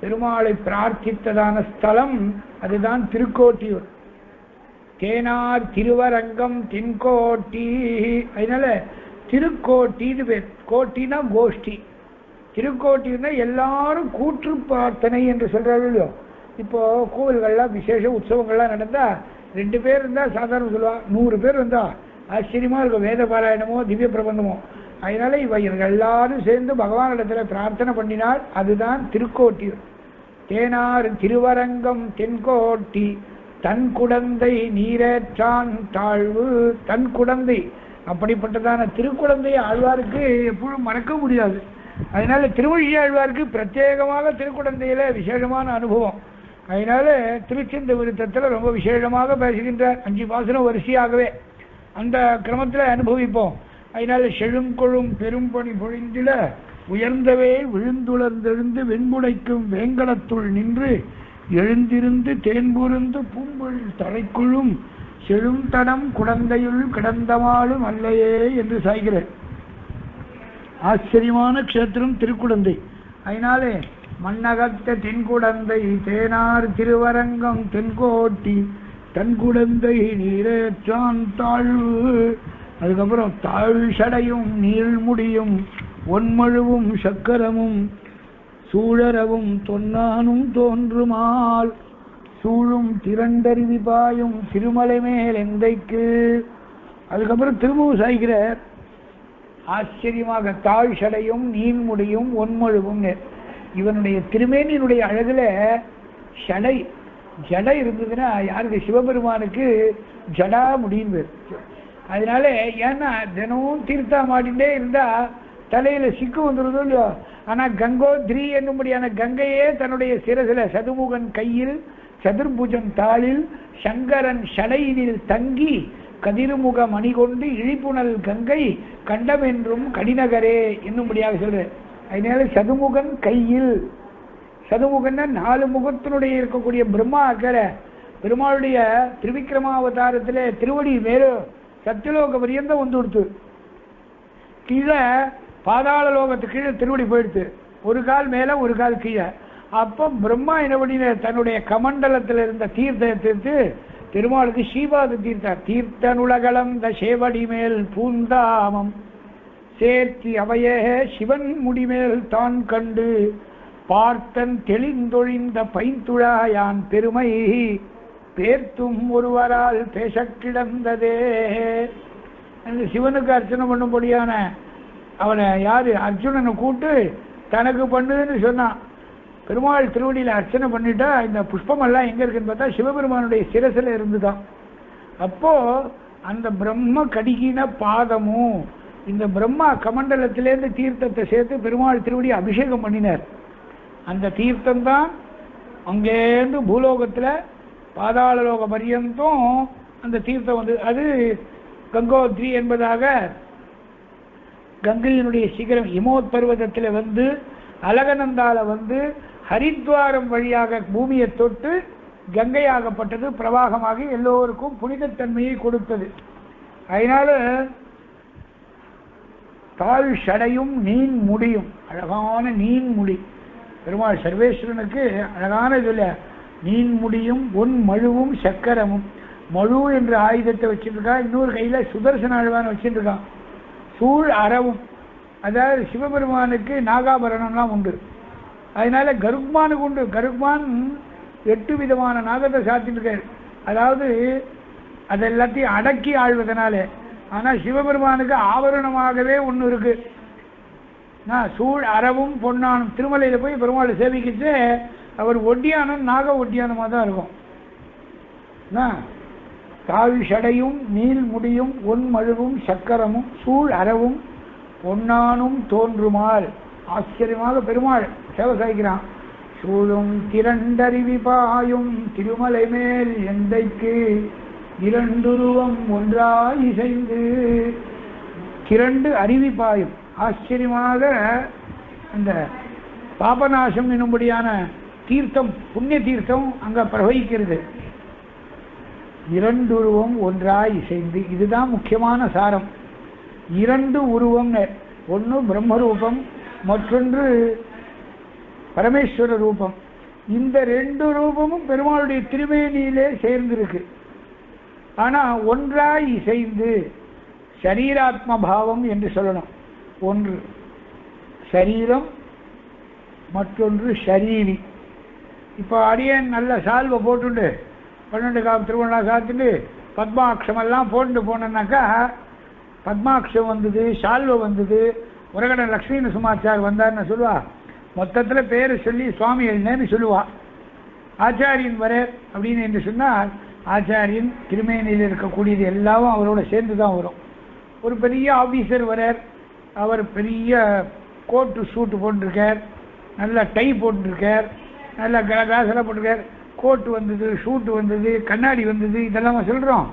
பெருமாளை பிரார்த்தித்ததான ஸ்தலம் அதுதான் திருக்கோட்டியூர். தேனார் திருவரங்கம் தென்கோட்டி, அதனால திருக்கோட்டின்னு பேர். கோட்டினா கோஷ்டி, திருக்கோட்டின்னா எல்லாரும் கூற்று பிரார்த்தனை என்று சொல்றாங்க. இப்போ கோவில்கள்லாம் விசேஷ உற்சவங்கள்லாம் நடந்தா 2 பேர் இருந்தா சாதாரண சொல்லுவா, 100 பேர் இருந்தா ஆச்சரியமா இருக்கும் வேத பாராயணமோ திவ்ய பிரபந்தமோ. அதனால இவர்கள் எல்லாரும் சேர்ந்து பகவானிடத்துல பிரார்த்தனை பண்ணினால் அதுதான் திருக்கோட்டியூர். தேனார் திருவரங்கம் தென்கோட்டி தன் குடந்தை நீரேற்றான் தாழ்வு தன் குடந்தை, அப்படிப்பட்டதான திருக்குடந்தையை ஆழ்வாருக்கு எப்பொழுதும் மறக்க முடியாது. அதனால திருவள்ளி ஆழ்வாருக்கு பிரத்யேகமாக திருக்குடந்தையில விசேஷமான அனுபவம். அதனால திருச்செந்த விருத்தத்துல ரொம்ப விசேஷமாக பேசுகின்றார். 5 பாசுரம் வரிசையாகவே அந்த கிரமத்தில் அனுபவிப்போம். அதனால் செழுங்கொழும் பெரும்பணி பொழிந்திட உயர்ந்தவே விழுந்துளர்ந்தெழுந்து வெண்புடைக்கும் வேங்கடத்துள் நின்று எழுந்திருந்து தேன்புருந்து பூம்பொழி தரைக்குழும் செழுந்தனம் குழந்தையுள் கிடந்தமாலும் அல்லையே என்று சாய்கிறார். ஆச்சரியமான க்ஷேத்திரம் திருக்குடந்தை. அதனாலே மண்ணகத்த தென்குடந்தை தேனார் திருவரங்கம் தென்கோட்டி தன்குடந்தை நீரேற்றான் தாழ்வு. அதுக்கப்புறம் தாழ்சடையும் நீள்முடியும் ஒன்மழுவும் சக்கரமும் சூழரவும் தொன்னானும் தோன்றுமால் சூழும் திரண்டருவி பாயும் திருமலை மேல் எந்தைக்கு. அதுக்கப்புறம் திரும்பவும் சாய்கிறார். ஆச்சரியமாக தாழ்சடையும் நீள்முடியும் ஒன்மழுவும். இவனுடைய திருமேனியினுடைய அழகில் சடை ஜடை இருந்ததுன்னா யாருக்கு சிவபெருமானுக்கு ஜடா முடியும் பேர். அதனால ஏன்னா தினமும் தீர்த்தா மாட்டிகிட்டே இருந்தால் தலையில் சிக்கு வந்துடுதோ இல்லையோ. ஆனால் கங்கோத்ரி என்னும்படியான கங்கையே தன்னுடைய சிறசில் சதுமுகன் கையில் சதுர்புஜன் தாளில் சங்கரன் சடையினில் தங்கி கதிர்முக மணி கொண்டு இழிப்புணல் கங்கை கண்டமென்றும் கடிநகரே என்னும்படியாக சொல்கிறேன். அதனால சதுமுகன் கையில், சதுமுகன்னா நாலு முகத்தினுடைய இருக்கக்கூடிய பிரம்மா அக்கறை பெருமாளுடைய திருவிக்ரமாவதாரத்தில் திருவடி மேலே சத்தியலோக பரியந்தம் வந்து கொடுத்து கீழே பாதாள லோகத்துக்கு கீழே திருவடி போயிடுத்து. ஒரு கால் மேலே ஒரு கால் கீழே. அப்போ பிரம்மா என்னபடினு தன்னுடைய கமண்டலத்தில் இருந்த தீர்த்தத்தை எடுத்து பெருமாளுக்கு சீபாத தீர்த்தார். தீர்த்தனுலகலந்த சேவடி மேல் பூந்தாமம் சேர்த்தி அவையே சிவன் முடிமேல் தான் கண்டு பார்த்தன் தெளிந்தொழிந்த பைந்துழாயான் பெருமை பேர்த்தும் ஒருவரால் பேச கிடந்ததே. அந்த சிவனுக்கு அர்ச்சனை பண்ணும்படியான அவனை யாரு அர்ஜுனனை கூட்டு தனக்கு பண்ணுதுன்னு சொன்னான். பெருமாள் திருவடியில் அர்ச்சனை பண்ணிட்டா இந்த புஷ்பமெல்லாம் எங்கே இருக்குன்னு பார்த்தா சிவபெருமானுடைய சிரசில் இருந்துதான். அப்போது அந்த பிரம்ம கடிகின பாதமும் இந்த பிரம்மா கமண்டலத்திலேருந்து தீர்த்தத்தை சேர்த்து பெருமாள் திருவடி அபிஷேகம் பண்ணினார். அந்த தீர்த்தம்தான் அங்கேருந்து பூலோகத்தில் பாதாளலோக பரியந்தும் அந்த தீர்த்தம் வந்து அது கங்கோத்ரி என்பதாக கங்கையினுடைய சிகரம் இமோத் பர்வதத்தில் வந்து அலகநந்தால வந்து ஹரித்வாரம் வழியாக பூமியை தொட்டு கங்கையாகப்பட்டது. பிரவாகமாக எல்லோருக்கும் புனிதத்தன்மையை கொடுத்தது. அதனால தாழ் சடையும் நீன் முடியும், அழகான நீன் முடி பெருமாள் சர்வேஸ்வரனுக்கு அழகான இதில் நீன் முடியும் ஒன் மழுவும் சக்கரமும். மழு என்ற ஆயுதத்தை வச்சுட்டுருக்கான், இன்னொரு கையில் சுதர்சன அழுவான வச்சுட்டுருக்கான். சூழ் அறவும், அதாவது சிவபெருமானுக்கு நாகாபரணம்லாம் உண்டு. அதனால கருக்மானுக்கு உண்டு. கருக்மான் 8 விதமான நாகத்தை சாத்திட்டுருக்கார். அதாவது அது எல்லாத்தையும் அடக்கி ஆழ்வதனால. ஆனால் சிவபெருமானுக்கு ஆபரணமாகவே ஒன்று இருக்குது. நான் சூழ் அறவும் பொன்னானும் திருமலையில் போய் பெருமாளை சேவிக்கிட்டு அவர் ஒட்டியானம் நாக ஒட்டியானமாக தான் இருக்கும். தாழ் சடையும் நீள் முடியும் ஒன் மழுவும் சக்கரமும் சூழ் அறவும் பொன்னானும் தோன்றுமாள். ஆச்சரியமாக பெருமாள் சேவை சாய்க்கிறான். சூழும் திரண்டருவி பாயும் திருமலை மேல் எந்தைக்கு இரண்டுருவம் ஒன்றாய் இசைந்து திரண்டு அருவி பாயும். ஆச்சரியமாக அந்த பாபநாசம் என்னும்படியான தீர்த்தம் புண்ணிய தீர்த்தம் அங்கே பிரவகிக்கிறது. இரண்டு உருவம் ஒன்றாய் இசைந்து, இதுதான் முக்கியமான சாரம். 2 உருவம், ஒன்று பிரம்மரூபம், மற்றொன்று பரமேஸ்வர ரூபம். இந்த 2 ரூபமும் பெருமாளுடைய திருமேனியிலே சேர்ந்திருக்கு. ஆனால் ஒன்றாய் இசைந்து சரீராத்ம பாவம் என்று சொல்லணும். ஒன்று சரீரம், மற்றொன்று ஷரீரி. இப்போ அடியன் நல்ல சால்வை போட்டுண்டு 12 காப்பு திருவண்ணா சாத்திட்டு பத்மாட்சமெல்லாம் போட்டு போனேன்னாக்கா பத்மாட்சம் வந்தது, சால்வை வந்தது, உரகடன் லக்ஷ்மி நரசிம்மாச்சார் வந்தார்னு சொல்லுவா. மொத்தத்தில் பேர் சொல்லி சுவாமி எழுந்தேன்னு சொல்லுவா. ஆச்சாரியன் வர அப்படின்னு என்று சொன்னால் ஆச்சாரியன் திருமேனியில் இருக்கக்கூடியது எல்லாவும் அவரோட சேர்ந்து தான் வரும். ஒரு பெரிய ஆஃபீஸர் வரார், அவர் பெரிய கோட்டு சூட்டு போட்டிருக்கார், நல்லா டை போட்டிருக்கார், நல்லா கிளாஸெல்லாம் போட்டிருக்கார். கோட்டு வந்தது, ஷூட்டு வந்தது, கண்ணாடி வந்தது, இதெல்லாம் சொல்கிறோம்.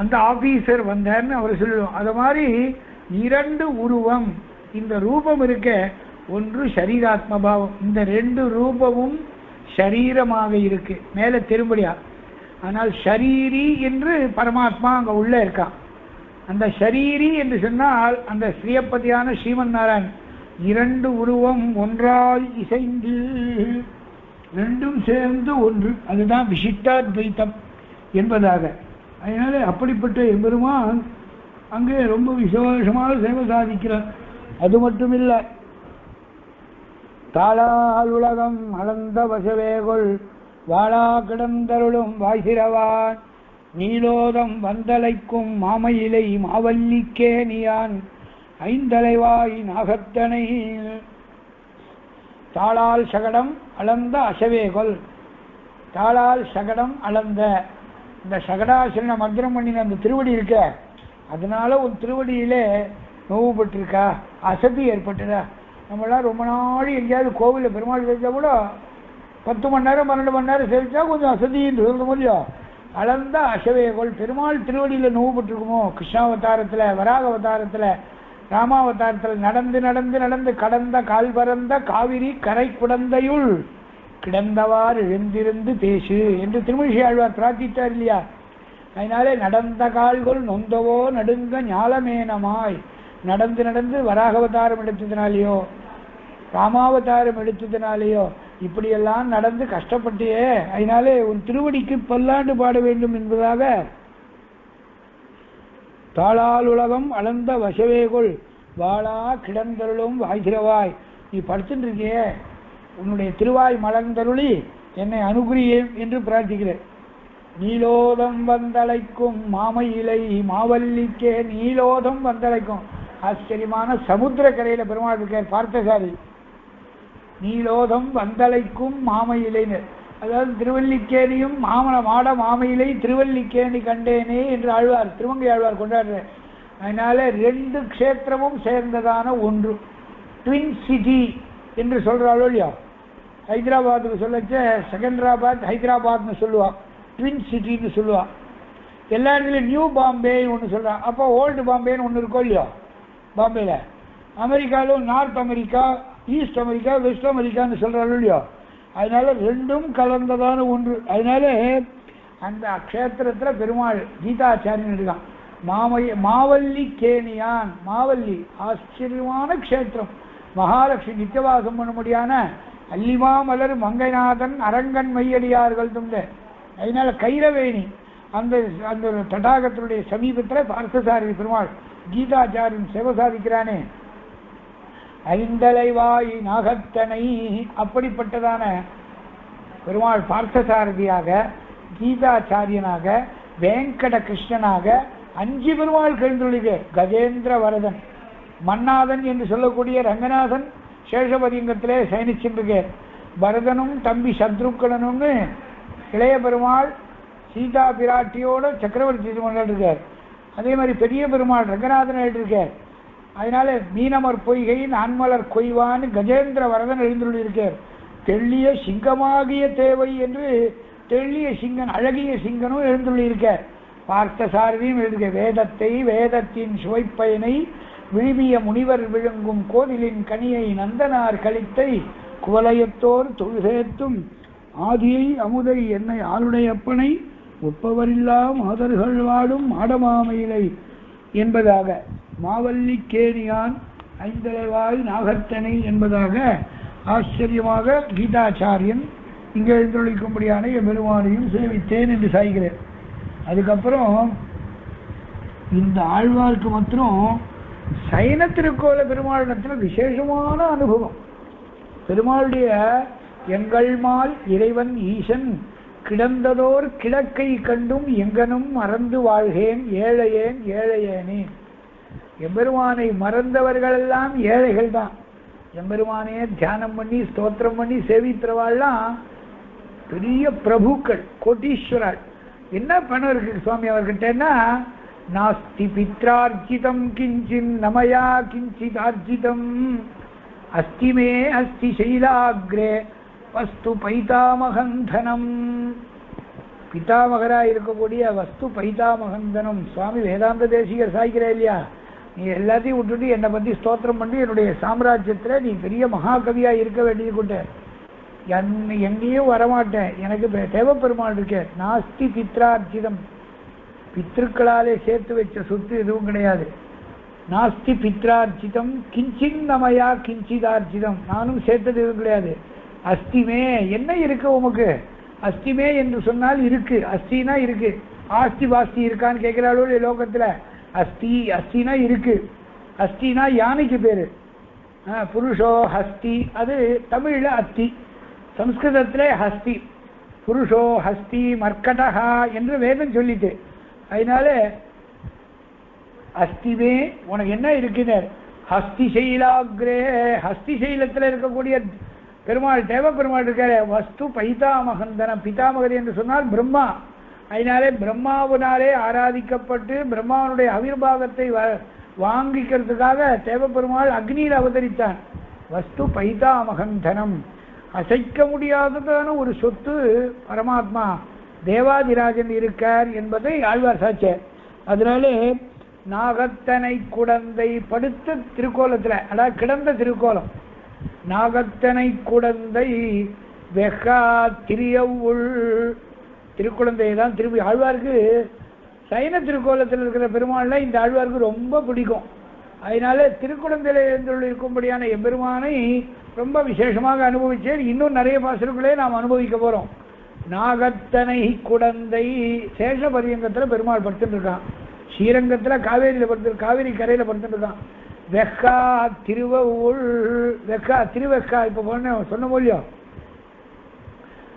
அந்த ஆபீசர் வந்தார்னு அவர் சொல்லுவோம். அது மாதிரி இரண்டு உருவம், இந்த ரூபம் இருக்க, ஒன்று சரீராத்ம பாவம், இந்த ரெண்டு ரூபமும் சரீரமாக இருக்கு மேலே திரும்படியா. ஆனால் ஷரீரி என்று பரமாத்மா அங்கே உள்ளே இருக்கான். அந்த ஷரீரி என்று சொன்னால் அந்த ஸ்ரீயப்பதியான ஸ்ரீமன் நாராயண் இரண்டு உருவம் ஒன்றால் இசைந்து ரெண்டும் சேர்ந்து ஒன்று, அதுதான் விசிஷ்டாத்வைத்தம் என்பதாக. அதனால அப்படிப்பட்ட எம்பெருமான் அங்கே ரொம்ப விசேஷமாக சேவை சாதிக்கிறார். அது மட்டுமில்லை, தாளால் உலகம் அளந்த வசவேகொள் வாழா கிடந்தருளும் வாசிரவான் நீலோதம் வந்தலைக்கும் மாமையிலை மாவல்லிக்கே நியான் ஐந்தலைவாய் நாகத்தனை. தாளால் சகடம் அளந்த அசவேகொள், தாளால் சகடம் அளந்த, இந்த சகடாசுரனை மந்திரம் பண்ணின அந்த திருவடி இருக்க, அதனால உன் திருவடியிலே நோவுபட்டிருக்கா, அசதி ஏற்பட்டுடா. நம்மளாம் ரொம்ப நாள் எங்கேயாவது கோவிலில் பெருமாள் செஞ்சா கூட 10 மணி நேரம் 12 மணி நேரம் செஞ்சா கொஞ்சம் அசதின்னு சொல்ல முடியும். அளந்த அசவேகோள், பெருமாள் திருவடியில் நோவுபட்டிருக்குமோ. கிருஷ்ணாவதாரத்தில், வராகவதாரத்தில், ராமாவதாரத்தில் நடந்து நடந்து நடந்து கடந்த கால் பரந்த காவிரி கரை குடந்தையுள் கிடந்தவாறு எழுந்திருந்து பேசு என்று திருமணிசை ஆழ்வார் பிரார்த்தித்தார் இல்லையா. அதனாலே நடந்த கால்கள் நொந்தவோ நடுங்க ஞாலமேனமாய், நடந்து நடந்து வராகவதாரம் எடுத்ததுனாலேயோ ராமாவதாரம் எடுத்ததுனாலேயோ இப்படியெல்லாம் நடந்து கஷ்டப்பட்டியே, அதனாலே உன் திருவடிக்கு பல்லாண்டு பாட வேண்டும் என்பதாக. தாளால் உலகம் அளந்த வசவேகுள் வாழா கிடந்தருளும் வாய்கிறவாய், நீ படுத்துட்டு இருக்கியே, உன்னுடைய திருவாய் மலர்ந்தருளி என்னை அனுகிரியும் என்று பிரார்த்திக்கிறேன். நீலோதம் வந்தலைக்கும் மாமை இலை மாவல்லிக்கே, நீலோதம் வந்தலைக்கும், ஆச்சரியமான சமுத்திர கரையில் பெருமாள் இருக்கார் பார்த்தசாரி. நீலோதம் வந்தலைக்கும் மாமை இலைன்னு, அதாவது திருவல்லிக்கேணியும் மாமல மாட மாமையிலை திருவல்லிக்கேணி கண்டேனே என்று ஆழ்வார், திருமங்கை ஆழ்வார் கொண்டாடுற. அதனால ரெண்டு க்ஷேத்திரமும் சேர்ந்ததான ஒன்று, ட்வின் சிட்டி என்று சொல்கிறாளோ இல்லையா. ஹைதராபாத்துக்கு சொல்லச்ச செகண்டராபாத் ஹைதராபாத்னு சொல்லுவாள், ட்வின் சிட்டின்னு சொல்லுவாள். எல்லா இடத்துலையும் நியூ பாம்பேன்னு ஒன்று சொல்கிறான், அப்போ ஓல்டு பாம்பேன்னு ஒன்று இருக்கோ இல்லையா. பாம்பேயில் அமெரிக்காவிலும் north America, east America, west அமெரிக்கான்னு சொல்கிறாளோ இல்லையா. அதனால ரெண்டும் கலந்ததான ஒன்று. அதனால அந்த க்ஷேத்திரத்தில் பெருமாள் கீதாச்சாரியன் இருக்கான். மாவல்லி கேணியான், மாவல்லி ஆச்சரியமான க்ஷேத்திரம், மகாலட்சுமி நித்தியவாசம் பண்ண முடியான அல்லிமா மலர் மங்கைநாதன் அரங்கன் மையடியார்கள் துண்டு. அதனால கைரவேணி அந்த அந்த தடாகத்தினுடைய சமீபத்தில் பார்த்தசாரி பெருமாள் கீதாச்சாரியன் சேவை சாதிக்கிறானே. ஐந்தலைவாய் நாகத்தனை, அப்படிப்பட்டதான பெருமாள் பார்த்தசாரதியாக, கீதாச்சாரியனாக, வேங்கட கிருஷ்ணனாக 5 பெருமாள் கழிந்துள்ளது. கஜேந்திர வரதன், மன்னாதன் என்று சொல்லக்கூடிய ரங்கநாதன் சேஷபதிங்கத்திலே சயனிச்சிருக்கார். பரதனும் தம்பி சத்ருக்கணனும்னு இளைய பெருமாள் சீதா பிராட்டியோட சக்கரவர்த்தி விளையாட்டுருக்கார். அதே மாதிரி பெரிய பெருமாள் ரங்கநாதன் எழுதியிருக்கார். அதனால மீனமர் பொய்கை நான்மலர் கொய்வான்னு கஜேந்திர வரதன் எழுந்துள்ளிருக்கார். தெள்ளிய சிங்கமாகிய தேவை என்று தெள்ளிய சிங்கன், அழகிய சிங்கனும் எழுந்துள்ளிருக்கார். பார்த்தசாரதியும் எழுதுக. வேதத்தை வேதத்தின் சுவைப்பயனை விழுமிய முனிவர் விழுங்கும் கோதிலின் கனியை நந்தனார் கழித்தை குவலயத்தோர் தொழுகேத்தும் ஆதியை அமுதை என்னை ஆளுடையப்பனை ஒப்பவரில்லாம் ஆதர்கள் வாடும் மாடமாமையிலை என்பதாக. மாவல்லி கேணியான் ஐந்தலைவாய் நாகத்தனை என்பதாக ஆச்சரியமாக கீதாச்சாரியன் இங்கே எழுந்தொழிக்கும்படியான எம்பெருமானையும் சேவித்தேன் என்று சாய்கிறேன். அதுக்கப்புறம் இந்த ஆழ்வாருக்கு மாத்திரம் சைன திருக்கோல பெருமாளிடத்தில் விசேஷமான அனுபவம். பெருமாளுடைய எங்கள் மால் இறைவன் ஈசன் கிடந்ததோர் கிழக்கை கண்டும் எங்கனும் மறந்து வாழ்கேன் ஏழையேன் ஏழையேனே. எம்பெருமானை மறந்தவர்களெல்லாம் ஏழைகள் தான். எம்பெருமானையே தியானம் பண்ணி ஸ்தோத்திரம் பண்ணி சேவிக்கிறவாள்லாம் பெரிய பிரபுக்கள், கோட்டீஸ்வராள். என்ன பணம் இருக்கு சுவாமி அவர்கிட்டன்னா, நாஸ்தி பித்ரார்ஜிதம் கிஞ்சின் நமயா கிஞ்சித் ஆர்ஜிதம் அஸ்திமே அஸ்தி சைலாக்ரே வஸ்து பைதாமகந்தனம். पितामहराय इरुक्कूडिय वस्तु पैतामहंदनम स्वामी वेदांत देशियर सायिक्रेलिया நீ எல்லாத்தையும் விட்டுட்டு என்னை பற்றி ஸ்தோத்திரம் பண்ணி என்னுடைய சாம்ராஜ்யத்தில் நீ பெரிய மகாகவியாக இருக்க வேண்டியதுக்கிட்ட எங்கேயும் வரமாட்டேன். எனக்கு தேவப்பெருமாள் இருக்க நாஸ்தி பித்ரார்ஜிதம், பித்திருக்களாலே சேர்த்து வச்ச சொத்து எதுவும் கிடையாது. நாஸ்தி பித்ரார்ஜிதம் கிஞ்சின்னமையா கிஞ்சிதார்ஜிதம், நானும் சேர்த்தது எதுவும் கிடையாது. அஸ்திமே என்ன இருக்கு உமக்கு, அஸ்திமே என்று சொன்னால் இருக்கு, அஸ்தினா இருக்கு. ஆஸ்தி வாஸ்தி இருக்கான்னு கேட்குறாளோ இல்லையா லோகத்தில், அஸ்தி அஸ்தினா இருக்கு. அஸ்தினா யானைக்கு பேரு, புருஷோ ஹஸ்தி, அது தமிழில் அஸ்தி, சம்ஸ்கிருதத்தில் ஹஸ்தி. புருஷோ ஹஸ்தி மர்க்கடஹா என்று வேதம் சொல்லிட்டு, அதனால அஸ்திமே உனக்கு என்ன இருக்குனர். ஹஸ்திசைலாகிரே, ஹஸ்திசைலத்தில் இருக்கக்கூடிய பெருமாள் தேவ பெருமாள் இருக்காரு. வஸ்து பைதாமகந்தன, பிதாமகதி என்று சொன்னால் பிரம்மா, அதனாலே பிரம்மாவினாலே ஆராதிக்கப்பட்டு பிரம்மாவனுடைய அவிர்பாவத்தை வாங்கிக்கிறதுக்காக தேவப்பெருமாள் அக்னியில் அவதரித்தான். வஸ்து பைதாமகந்தனம், அசைக்க முடியாததான ஒரு சொத்து பரமாத்மா தேவாதிராஜன் இருக்கார் என்பதை ஆழ்வார் சாட்சியார். அதனாலே நாகத்தனை குடந்தை படுத்த திருக்கோலத்தில், அதாவது கிடந்த திருக்கோலம், நாகத்தனை குடந்தை வெகா திரியவுள் திருக்குழந்தையை தான் திருப்பி ஆழ்வாருக்கு சைன திருக்கோலத்தில் இருக்கிற பெருமாள்னா இந்த ஆழ்வாருக்கு ரொம்ப பிடிக்கும். அதனால திருக்குழந்தையில எழுந்துள்ள இருக்கும்படியான எம்பெருமானை ரொம்ப விசேஷமாக அனுபவிச்சேன். இன்னும் நிறைய பாசுரங்களே நாம் அனுபவிக்க போகிறோம். நாகத்தனை குடந்தை சேஷ பரியங்கத்தில் பெருமாள் படுத்துட்டு இருக்கான், ஸ்ரீரங்கத்தில் காவேரியில் படுத்து, காவேரி கரையில் படுத்துட்டு இருக்கான். வெக்கா திருவ உள் வெக்கா திருவெக்கா, இப்போ போன சொன்ன மொழியும்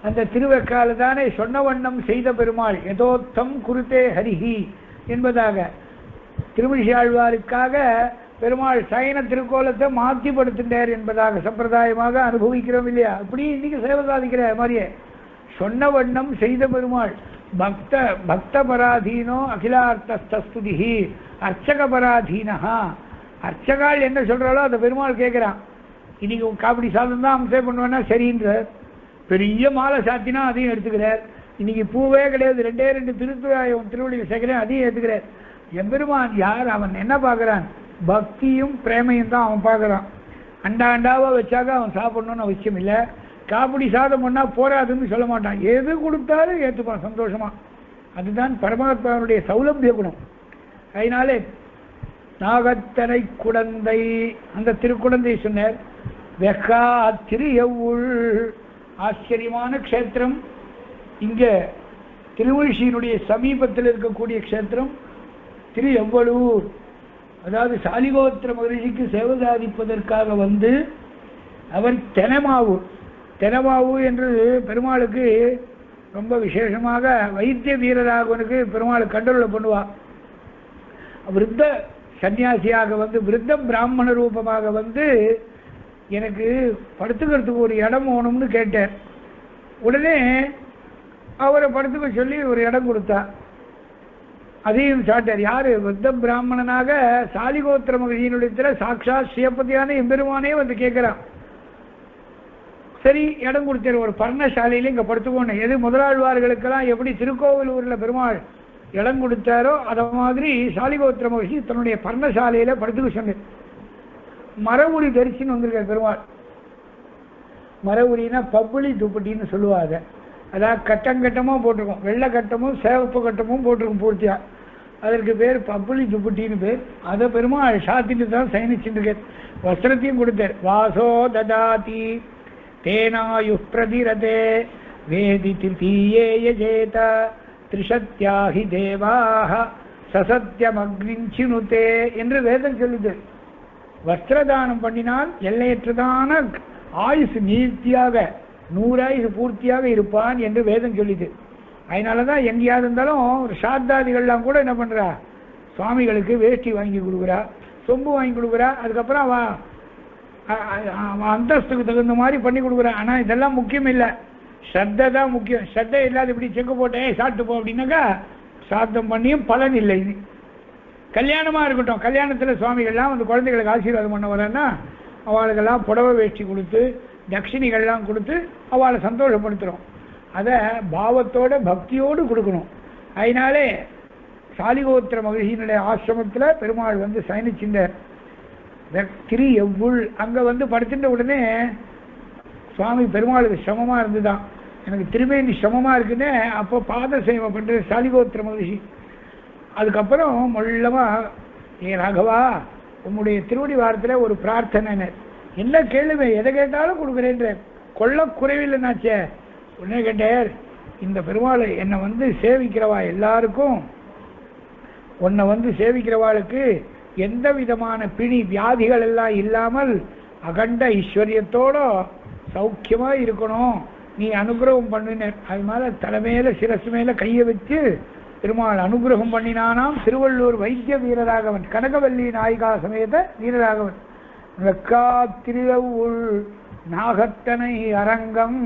அந்த திருவெக்கால தானே சொன்ன வண்ணம் செய்த பெருமாள் எதோத்தம் குருத்தே ஹரிஹி என்பதாக திருமிழியாழ்வாருக்காக பெருமாள் சயன திருக்கோலத்தை மாற்றி படுத்துட்டார் என்பதாக சம்பிரதாயமாக அனுபவிக்கிறோம் இல்லையா. அப்படி இன்னைக்கு சேவை சாதிக்கிற மாதிரியே சொன்ன வண்ணம் செய்த பெருமாள் பக்த பக்த பராதீனோ அகிலார்த்தஸ்துதிஹி அர்ச்சக பராதீனஹா. அர்ச்சகால் என்ன சொல்கிறாலோ அதை பெருமாள் கேட்குறான். இன்னைக்கு உன் காப்பிடி சாதம் தான் அம்சே பண்ணுவேன்னா சரின்ற பெரிய மாலை சாத்தினா அதையும் எடுத்துக்கிறார். இன்னைக்கு பூவே கிடையாது, ரெண்டே ரெண்டு திருத்துறையும் திருவள்ளியில் சேர்க்கிறேன், அதையும் எடுத்துக்கிறார். எம்பெருமான் யார், அவன் என்ன பார்க்குறான், பக்தியும் பிரேமையும் தான் அவன் பார்க்குறான். அண்டா அண்டாவாக வச்சாக்க அவன் சாப்பிடணும்னு அவசியம் இல்லை, காப்பிடி சாதம் பண்ணால் போராதுன்னு சொல்ல மாட்டான், எது கொடுத்தாலும் ஏற்றுப்பான் சந்தோஷமாக. அதுதான் பரமாத்மாவுடைய சௌலபிய குணம். அதனாலே நாகத்தனை குழந்தை அந்த திருக்குழந்தை சொன்னார். வெக்கா திரு எவ்வுள் ஆச்சரியமான க்ஷேத்திரம், இங்கே திருவள்ளியினுடைய சமீபத்தில் இருக்கக்கூடிய க்ஷேத்திரம் திரு எவ்வளூர். அதாவது சாலிகோத்திர மகரிஷிக்கு சேவை சாதிப்பதற்காக வந்து அவர் தெனமாவு, தெனமாவு என்று பெருமாளுக்கு ரொம்ப விசேஷமாக வைத்திய வீரராகவனுக்கு பெருமாள் கண்டருளை பண்ணுவார். விருத்த சன்னியாசியாக வந்து விருத்த பிராமண ரூபமாக வந்து எனக்கு படுத்துக்கிறதுக்கு ஒரு இடம் வேணும்னு கேட்டேன். உடனே அவரை படுத்துக்க சொல்லி ஒரு இடம் கொடுத்தா அதையும் சாட்டார். யார், வத்த பிராமணனாக சாலிகோத்திர மகிழ்ச்சியினுடைய சாட்சா சிவபதியான எம்பெருமானே வந்து கேட்குறான். சரி இடம் கொடுத்தார் ஒரு பர்ணசாலையில இங்கே படுத்துக்கோன்னு. எது முதலாழ்வார்களுக்கெல்லாம் எப்படி திருக்கோவிலூரில் பெருமாள் இடம் கொடுத்தாரோ அதை மாதிரி சாலிகோத்திர மகிழ்ச்சி தன்னுடைய பர்ணசாலையில் படுத்துக்க சொன்னேன். மரவுரி தரிசின்னு வந்திருக்கார் பெருமாள். மரவுரின்னா பப்புளி துப்பட்டின்னு சொல்லுவாங்க. அதாவது கட்டங்கட்டமாக போட்டிருக்கோம், வெள்ளை கட்டமும் சேவப்பு கட்டமும் போட்டிருக்கோம் பூர்த்தியாக, அதற்கு பேர் பப்புளி துப்பட்டின்னு பேர். அதை பெருமாள் சாத்திட்டு தான் சயனிச்சுருக்கார். வஸ்திரத்தையும் கொடுத்தார். வாசோ ததாதி தேனாயு பிரதிரதே வேதி திதீயேயஜேத திரிசத்யாஹி தேவாஹ சசத்யம் அக்னிஞ்சினுதே என்று வேதம் சொல்லுது. வஸ்திரதானம் பண்ணினால் எல்லையற்றதான ஆயுசு நீர்த்தியாக 100 ஆயுசு பூர்த்தியாக இருப்பான் என்று வேதம் சொல்லிது. அதனால தான் எங்கேயாவது இருந்தாலும் சாத்தாதிகள்லாம் கூட என்ன பண்ணுறா, சுவாமிகளுக்கு வேஷ்டி வாங்கி கொடுக்குறா, சொம்பு வாங்கி கொடுக்குறா, அதுக்கப்புறம் அவன் அந்தஸ்துக்கு தகுந்த மாதிரி பண்ணி கொடுக்குறான். ஆனால் இதெல்லாம் முக்கியம் இல்லை, ஸ்ரத்தை தான் முக்கியம். ஸ்ரத்தை இல்லாத இப்படி செக்கு போட்டே சாப்பிட்டு போ அப்படின்னாக்கா சாத்தம் பண்ணியும் பலன் இல்லை. இது கல்யாணமாக இருக்கட்டும், கல்யாணத்தில் சுவாமிகள்லாம் வந்து குழந்தைகளுக்கு ஆசீர்வாதம் பண்ண வரேன்னா அவளுக்கெல்லாம் புடவை வேஷ்டி கொடுத்து தட்சிணிகள்லாம் கொடுத்து அவளை சந்தோஷப்படுத்துகிறோம். भावतोड़ भक्तियोड़ सालिगोत्र महिषि आश्रम वह सैनिच अगे वह पड़े उड़े स्वामी पर श्रमता तिरमेंदी श्रम अद सेव पड़े सालिगोत्र महिषि अदर मे राघवा उम्मे तिरवड़ी वार्ते और प्रार्थने इन केलुमे यद केटालुक्रेचे उन्हें कटार इन वो सेविक्रवा एल् वो सेविक्रवा एंत विधान पिणी व्याधा इलाम अखंड ईश्वर्योड़ सौख्यमो नहीं अनुग्रह पड़े तलमेल सिरसमेल कई वे திருமால் அனுகிரகம் பண்ணினானாம் திருவள்ளூர் வைத்திய வீரராகவன் கனகவல்லி நாயகா சமேத வீரராகவன் வெக்காத்திருவுள் நாகத்தனை அரங்கம்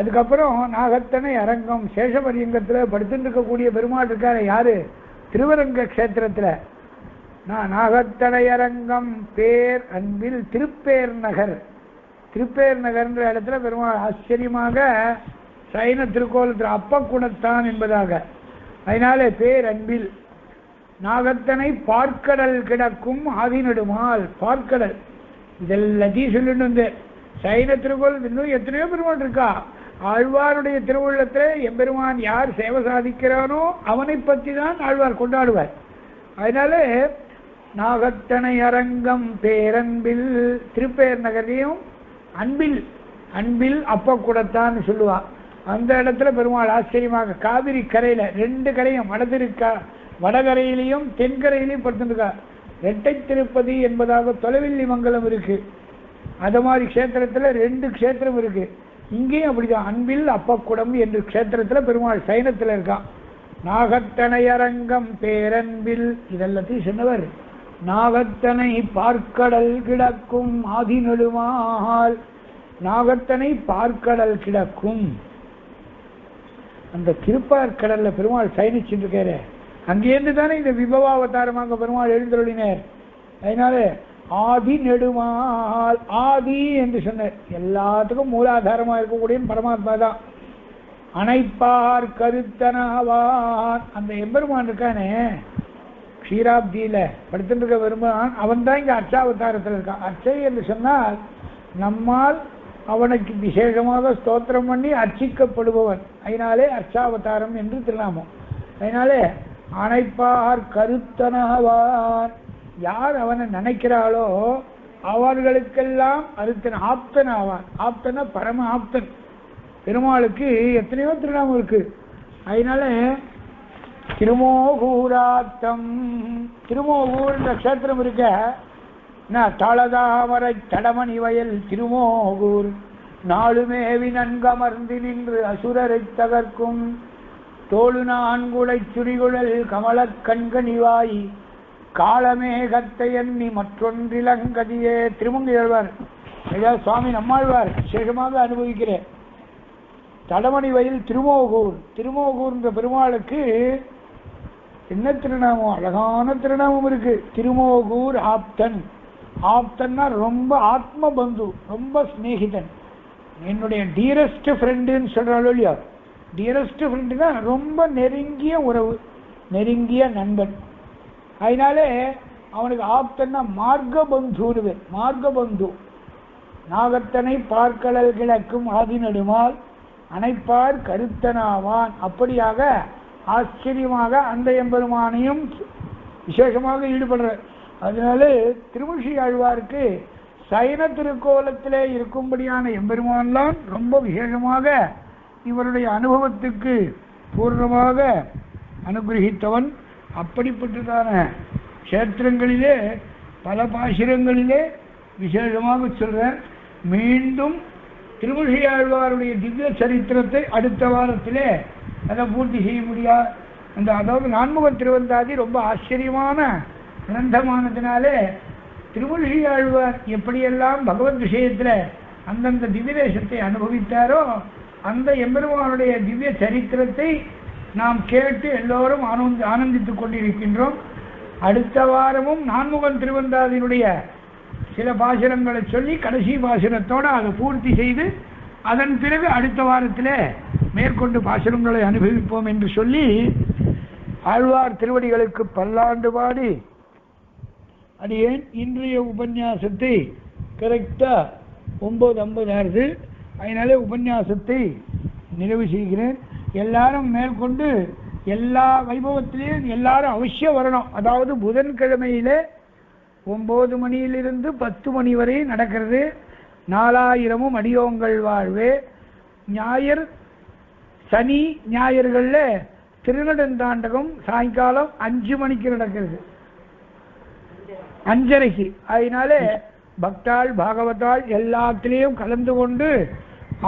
அதுக்கப்புறம் நாகத்தனை அரங்கம் சேஷபரியங்கத்தில் படுத்துட்டு இருக்கக்கூடிய பெருமாள் இருக்கார் யாரு திருவரங்க க்ஷேத்திரத்தில் நான் நாகத்தனை அரங்கம் பேர் அன்பில் திருப்பேர் நகர் திருப்பேர் நகர்ன்ற இடத்துல பெருமாள் ஆச்சரியமாக சைன திருக்கோலத்தில் அப்பகுணத்தான் என்பதாக அதனாலே பேர் அன்பில் நாகத்தனை பார்க்கடல் கிடக்கும் ஆதிநெடுமால் பார்க்கடல் இதெல்லாத்தையும் சொல்லிட்டு வந்து சைன திருக்கோலத்தில் இன்னும் எத்தனையோ பெருமாள் இருக்கா ஆழ்வாருடைய திருவுள்ளத்தில் எம்பெருமான் யார் சேவை சாதிக்கிறானோ அவனை பற்றி தான் ஆழ்வார் கொண்டாடுவார் அதனாலே நாகத்தனை அரங்கம் பேரன்பில் திருப்பேர் நகரையும் அன்பில் அன்பில் அப்பகுணத்தான் சொல்லுவார் அந்த இடத்துல பெருமாள் ஆச்சரியமாக காவிரி கரையில் ரெண்டு கரையும் வடதிருக்கா வடகரையிலையும் தென்கரையிலையும் படுத்துருக்கா ரெட்டை திருப்பதி என்பதாக தொலைவில்லி மங்கலம் இருக்கு அது மாதிரி க்ஷேத்திரத்தில் ரெண்டு க்ஷேத்திரம் இருக்கு இங்கேயும் அப்படிதான் அன்பில் அப்பகுடம் என்று க்ஷேத்திரத்தில் பெருமாள் சைனத்தில் இருக்கான் நாகத்தனை அரங்கம் பேரன்பில் இதெல்லாத்தையும் சொன்னவர் நாகத்தனை பார்க்கடல் கிடக்கும் ஆதிநெடுமால் நாகத்தனை பார்க்கடல் கிடக்கும் அந்த திருப்பார் கடல்ல பெருமாள் சயனிச்சுட்டு இருக்காரு அங்கேருந்து தானே இந்த விபவாவதாரமாக பெருமாள் எழுந்தருளினார் அதனால ஆதி நெடுமால் ஆதி என்று சொன்னார் எல்லாத்துக்கும் மூலாதாரமாக இருக்கக்கூடிய பரமாத்மா தான் அனைப்பார் கருத்தனாவான் அந்த எம்பெருமான் இருக்கானே க்ஷீராப்தியில படுத்துட்டு இருக்க பெருமான் அவன் தான் இங்கே அர்ச்சாவதாரத்தில் இருக்கான் அர்ச்சை என்று சொன்னால் நம்மால் அவனுக்கு விசேஷமாக ஸ்தோத்திரம் பண்ணி அர்ச்சிக்கப்படுபவன் அதனாலே அர்ச்சாவதாரம் என்று திருநாமம் அதனாலே அனைப்பார் கருத்தனாவான் யார் அவனை நினைக்கிறாளோ அவர்களுக்கெல்லாம் அருத்தன் ஆப்தன் ஆவான் ஆப்தன பரம ஆப்தன் பெருமாளுக்கு எத்தனையோ திருநாமம் இருக்கு அதனால திருமோகூராத்தம் திருமோகூர்ன்ற க்ஷேத்திரம் இருக்க தளதாமரை தடமணி வயல் திருமோகூர் நாளுமேவி நன்கமர்ந்து நின்று அசுரரை தகர்க்கும் தோழு நான்குடை சுரிகுழல் கமலக் கண்கணிவாய் காலமேகத்தை எண்ணி மற்றொன்றிலங்கதியே திருமங்கையாழ்வார் ஐயா சுவாமி நம்மாழ்வார் விசேஷமாக அனுபவிக்கிறேன் தடமணி வயல் திருமோகூர் திருமோகூர்ன்ற பெருமாளுக்கு என்ன திருநாமம் அழகான திருநாமம் இருக்கு திருமோகூர் ஆப்தன் ஆப்தன்னா ரொம்ப ஆத்ம பந்து ரொம்ப ஸ்நேகிதன் என்னுடைய டியரஸ்ட் ஃப்ரெண்டுன்னு சொல்கிறாளோ இல்லையா டியரஸ்ட் ஃப்ரெண்டுனா ரொம்ப நெருங்கிய உறவு நெருங்கிய நண்பன் அதனாலே அவனுக்கு ஆப்தன்னா மார்க்க பந்துன்னு மார்க்க பந்து நாகத்தனை பார்க்கடல் கிடக்கும் ஆதிநெடுமால் அனைப்பார் கருத்தனாவான் அப்படியாக ஆச்சரியமாக அந்த எம்பெருமானையும் விசேஷமாக ஈடுபடுற அதனால திருமுஷி ஆழ்வாருக்கு சைன திருக்கோலத்திலே இருக்கும்படியான எம்பெருமான்லாம் ரொம்ப விசேஷமாக இவருடைய அனுபவத்துக்கு பூர்ணமாக அனுகிரகித்தவன் அப்படிப்பட்டதான க்ஷேத்திரங்களிலே பல பாசுரங்களிலே விசேஷமாக சொல்கிறேன் மீண்டும் திருமுஷி ஆழ்வாருடைய திவ்ய சரித்திரத்தை அடுத்த வாரத்திலே அதை பூர்த்தி செய்ய முடியாது அந்த அதாவது நான்முகன் திருவந்தாதி ரொம்ப ஆச்சரியமான அனந்தமானதுனாலே திருமுஷி ஆழ்வார் எப்படியெல்லாம் பகவத் விஷயத்தில் அந்தந்த திவ்யதேசத்தை அனுபவித்தாரோ அந்த எம்பெருமானுடைய திவ்ய சரித்திரத்தை நாம் கேட்டு எல்லோரும் ஆனந்தித்துக் கொண்டிருக்கின்றோம் அடுத்த வாரமும் நான்முகன் திருவந்தாதியினுடைய சில பாசுரங்களை சொல்லி கடைசி பாசுரத்தோடு அதை பூர்த்தி செய்து அதன் பிறகு அடுத்த வாரத்திலே மேற்கொண்டு பாசுரங்களை அனுபவிப்போம் என்று சொல்லி ஆழ்வார் திருவடிகளுக்கு பல்லாண்டு பாடி அது ஏன் இன்றைய உபன்யாசத்தை கரெக்டாக 9:50 ஆகுது. அதனால உபன்யாசத்தை நிறைவு செய்கிறேன். எல்லாரும் மேற்கொண்டு எல்லா வைபவத்திலையும் எல்லாரும் அவசியம் வரணும். அதாவது புதன்கிழமையிலே 9 மணியிலிருந்து 10 மணி வரை நடக்கிறது. 4000 அடியோங்கள் வாழ்வு. ஞாயிறு சனி ஞாயிறுகளில் திருநெடுந்தாண்டகம் சாயங்காலம் 5 மணிக்கு நடக்கிறது, 5:30. அதனால பக்தாள் பாகவதாள் எல்லாத்திலையும் கலந்து கொண்டு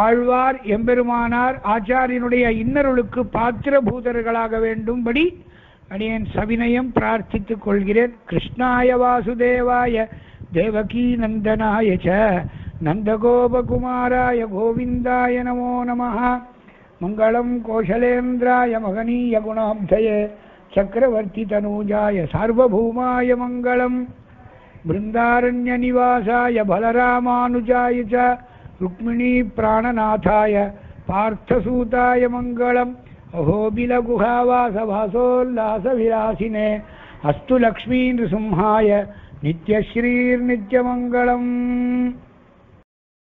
ஆழ்வார் எம்பெருமானார் ஆச்சாரியனுடைய இன்னருளுக்கு பாத்திர பூதர்களாக வேண்டும்படி அடியேன் சவினயம் பிரார்த்தித்துக் கொள்கிறேன். கிருஷ்ணாய வாசுதேவாய தேவகீ நந்தனாய ச நந்தகோபகுமாராய கோவிந்தாய நமோ நமஹ. மங்களம் கோஷலேந்திராய மகனீய குணாப்தயே சக்கரவர்த்தி தனூஜாய சார்வபௌமாய மங்களம். பிருந்தாரண்ய நிவாசாய பலராமானுஜாய ச ருக்மிணி பிராணநாதாய பார்த்தசூதாய மங்களம். அஹோபில குஹாவாச வாசோல்லாச விலாசினே அஸ்து லக்ஷ்மீ நிருசிம்ஹாய நித்யஸ்ரீர் நித்யமங்கலம்.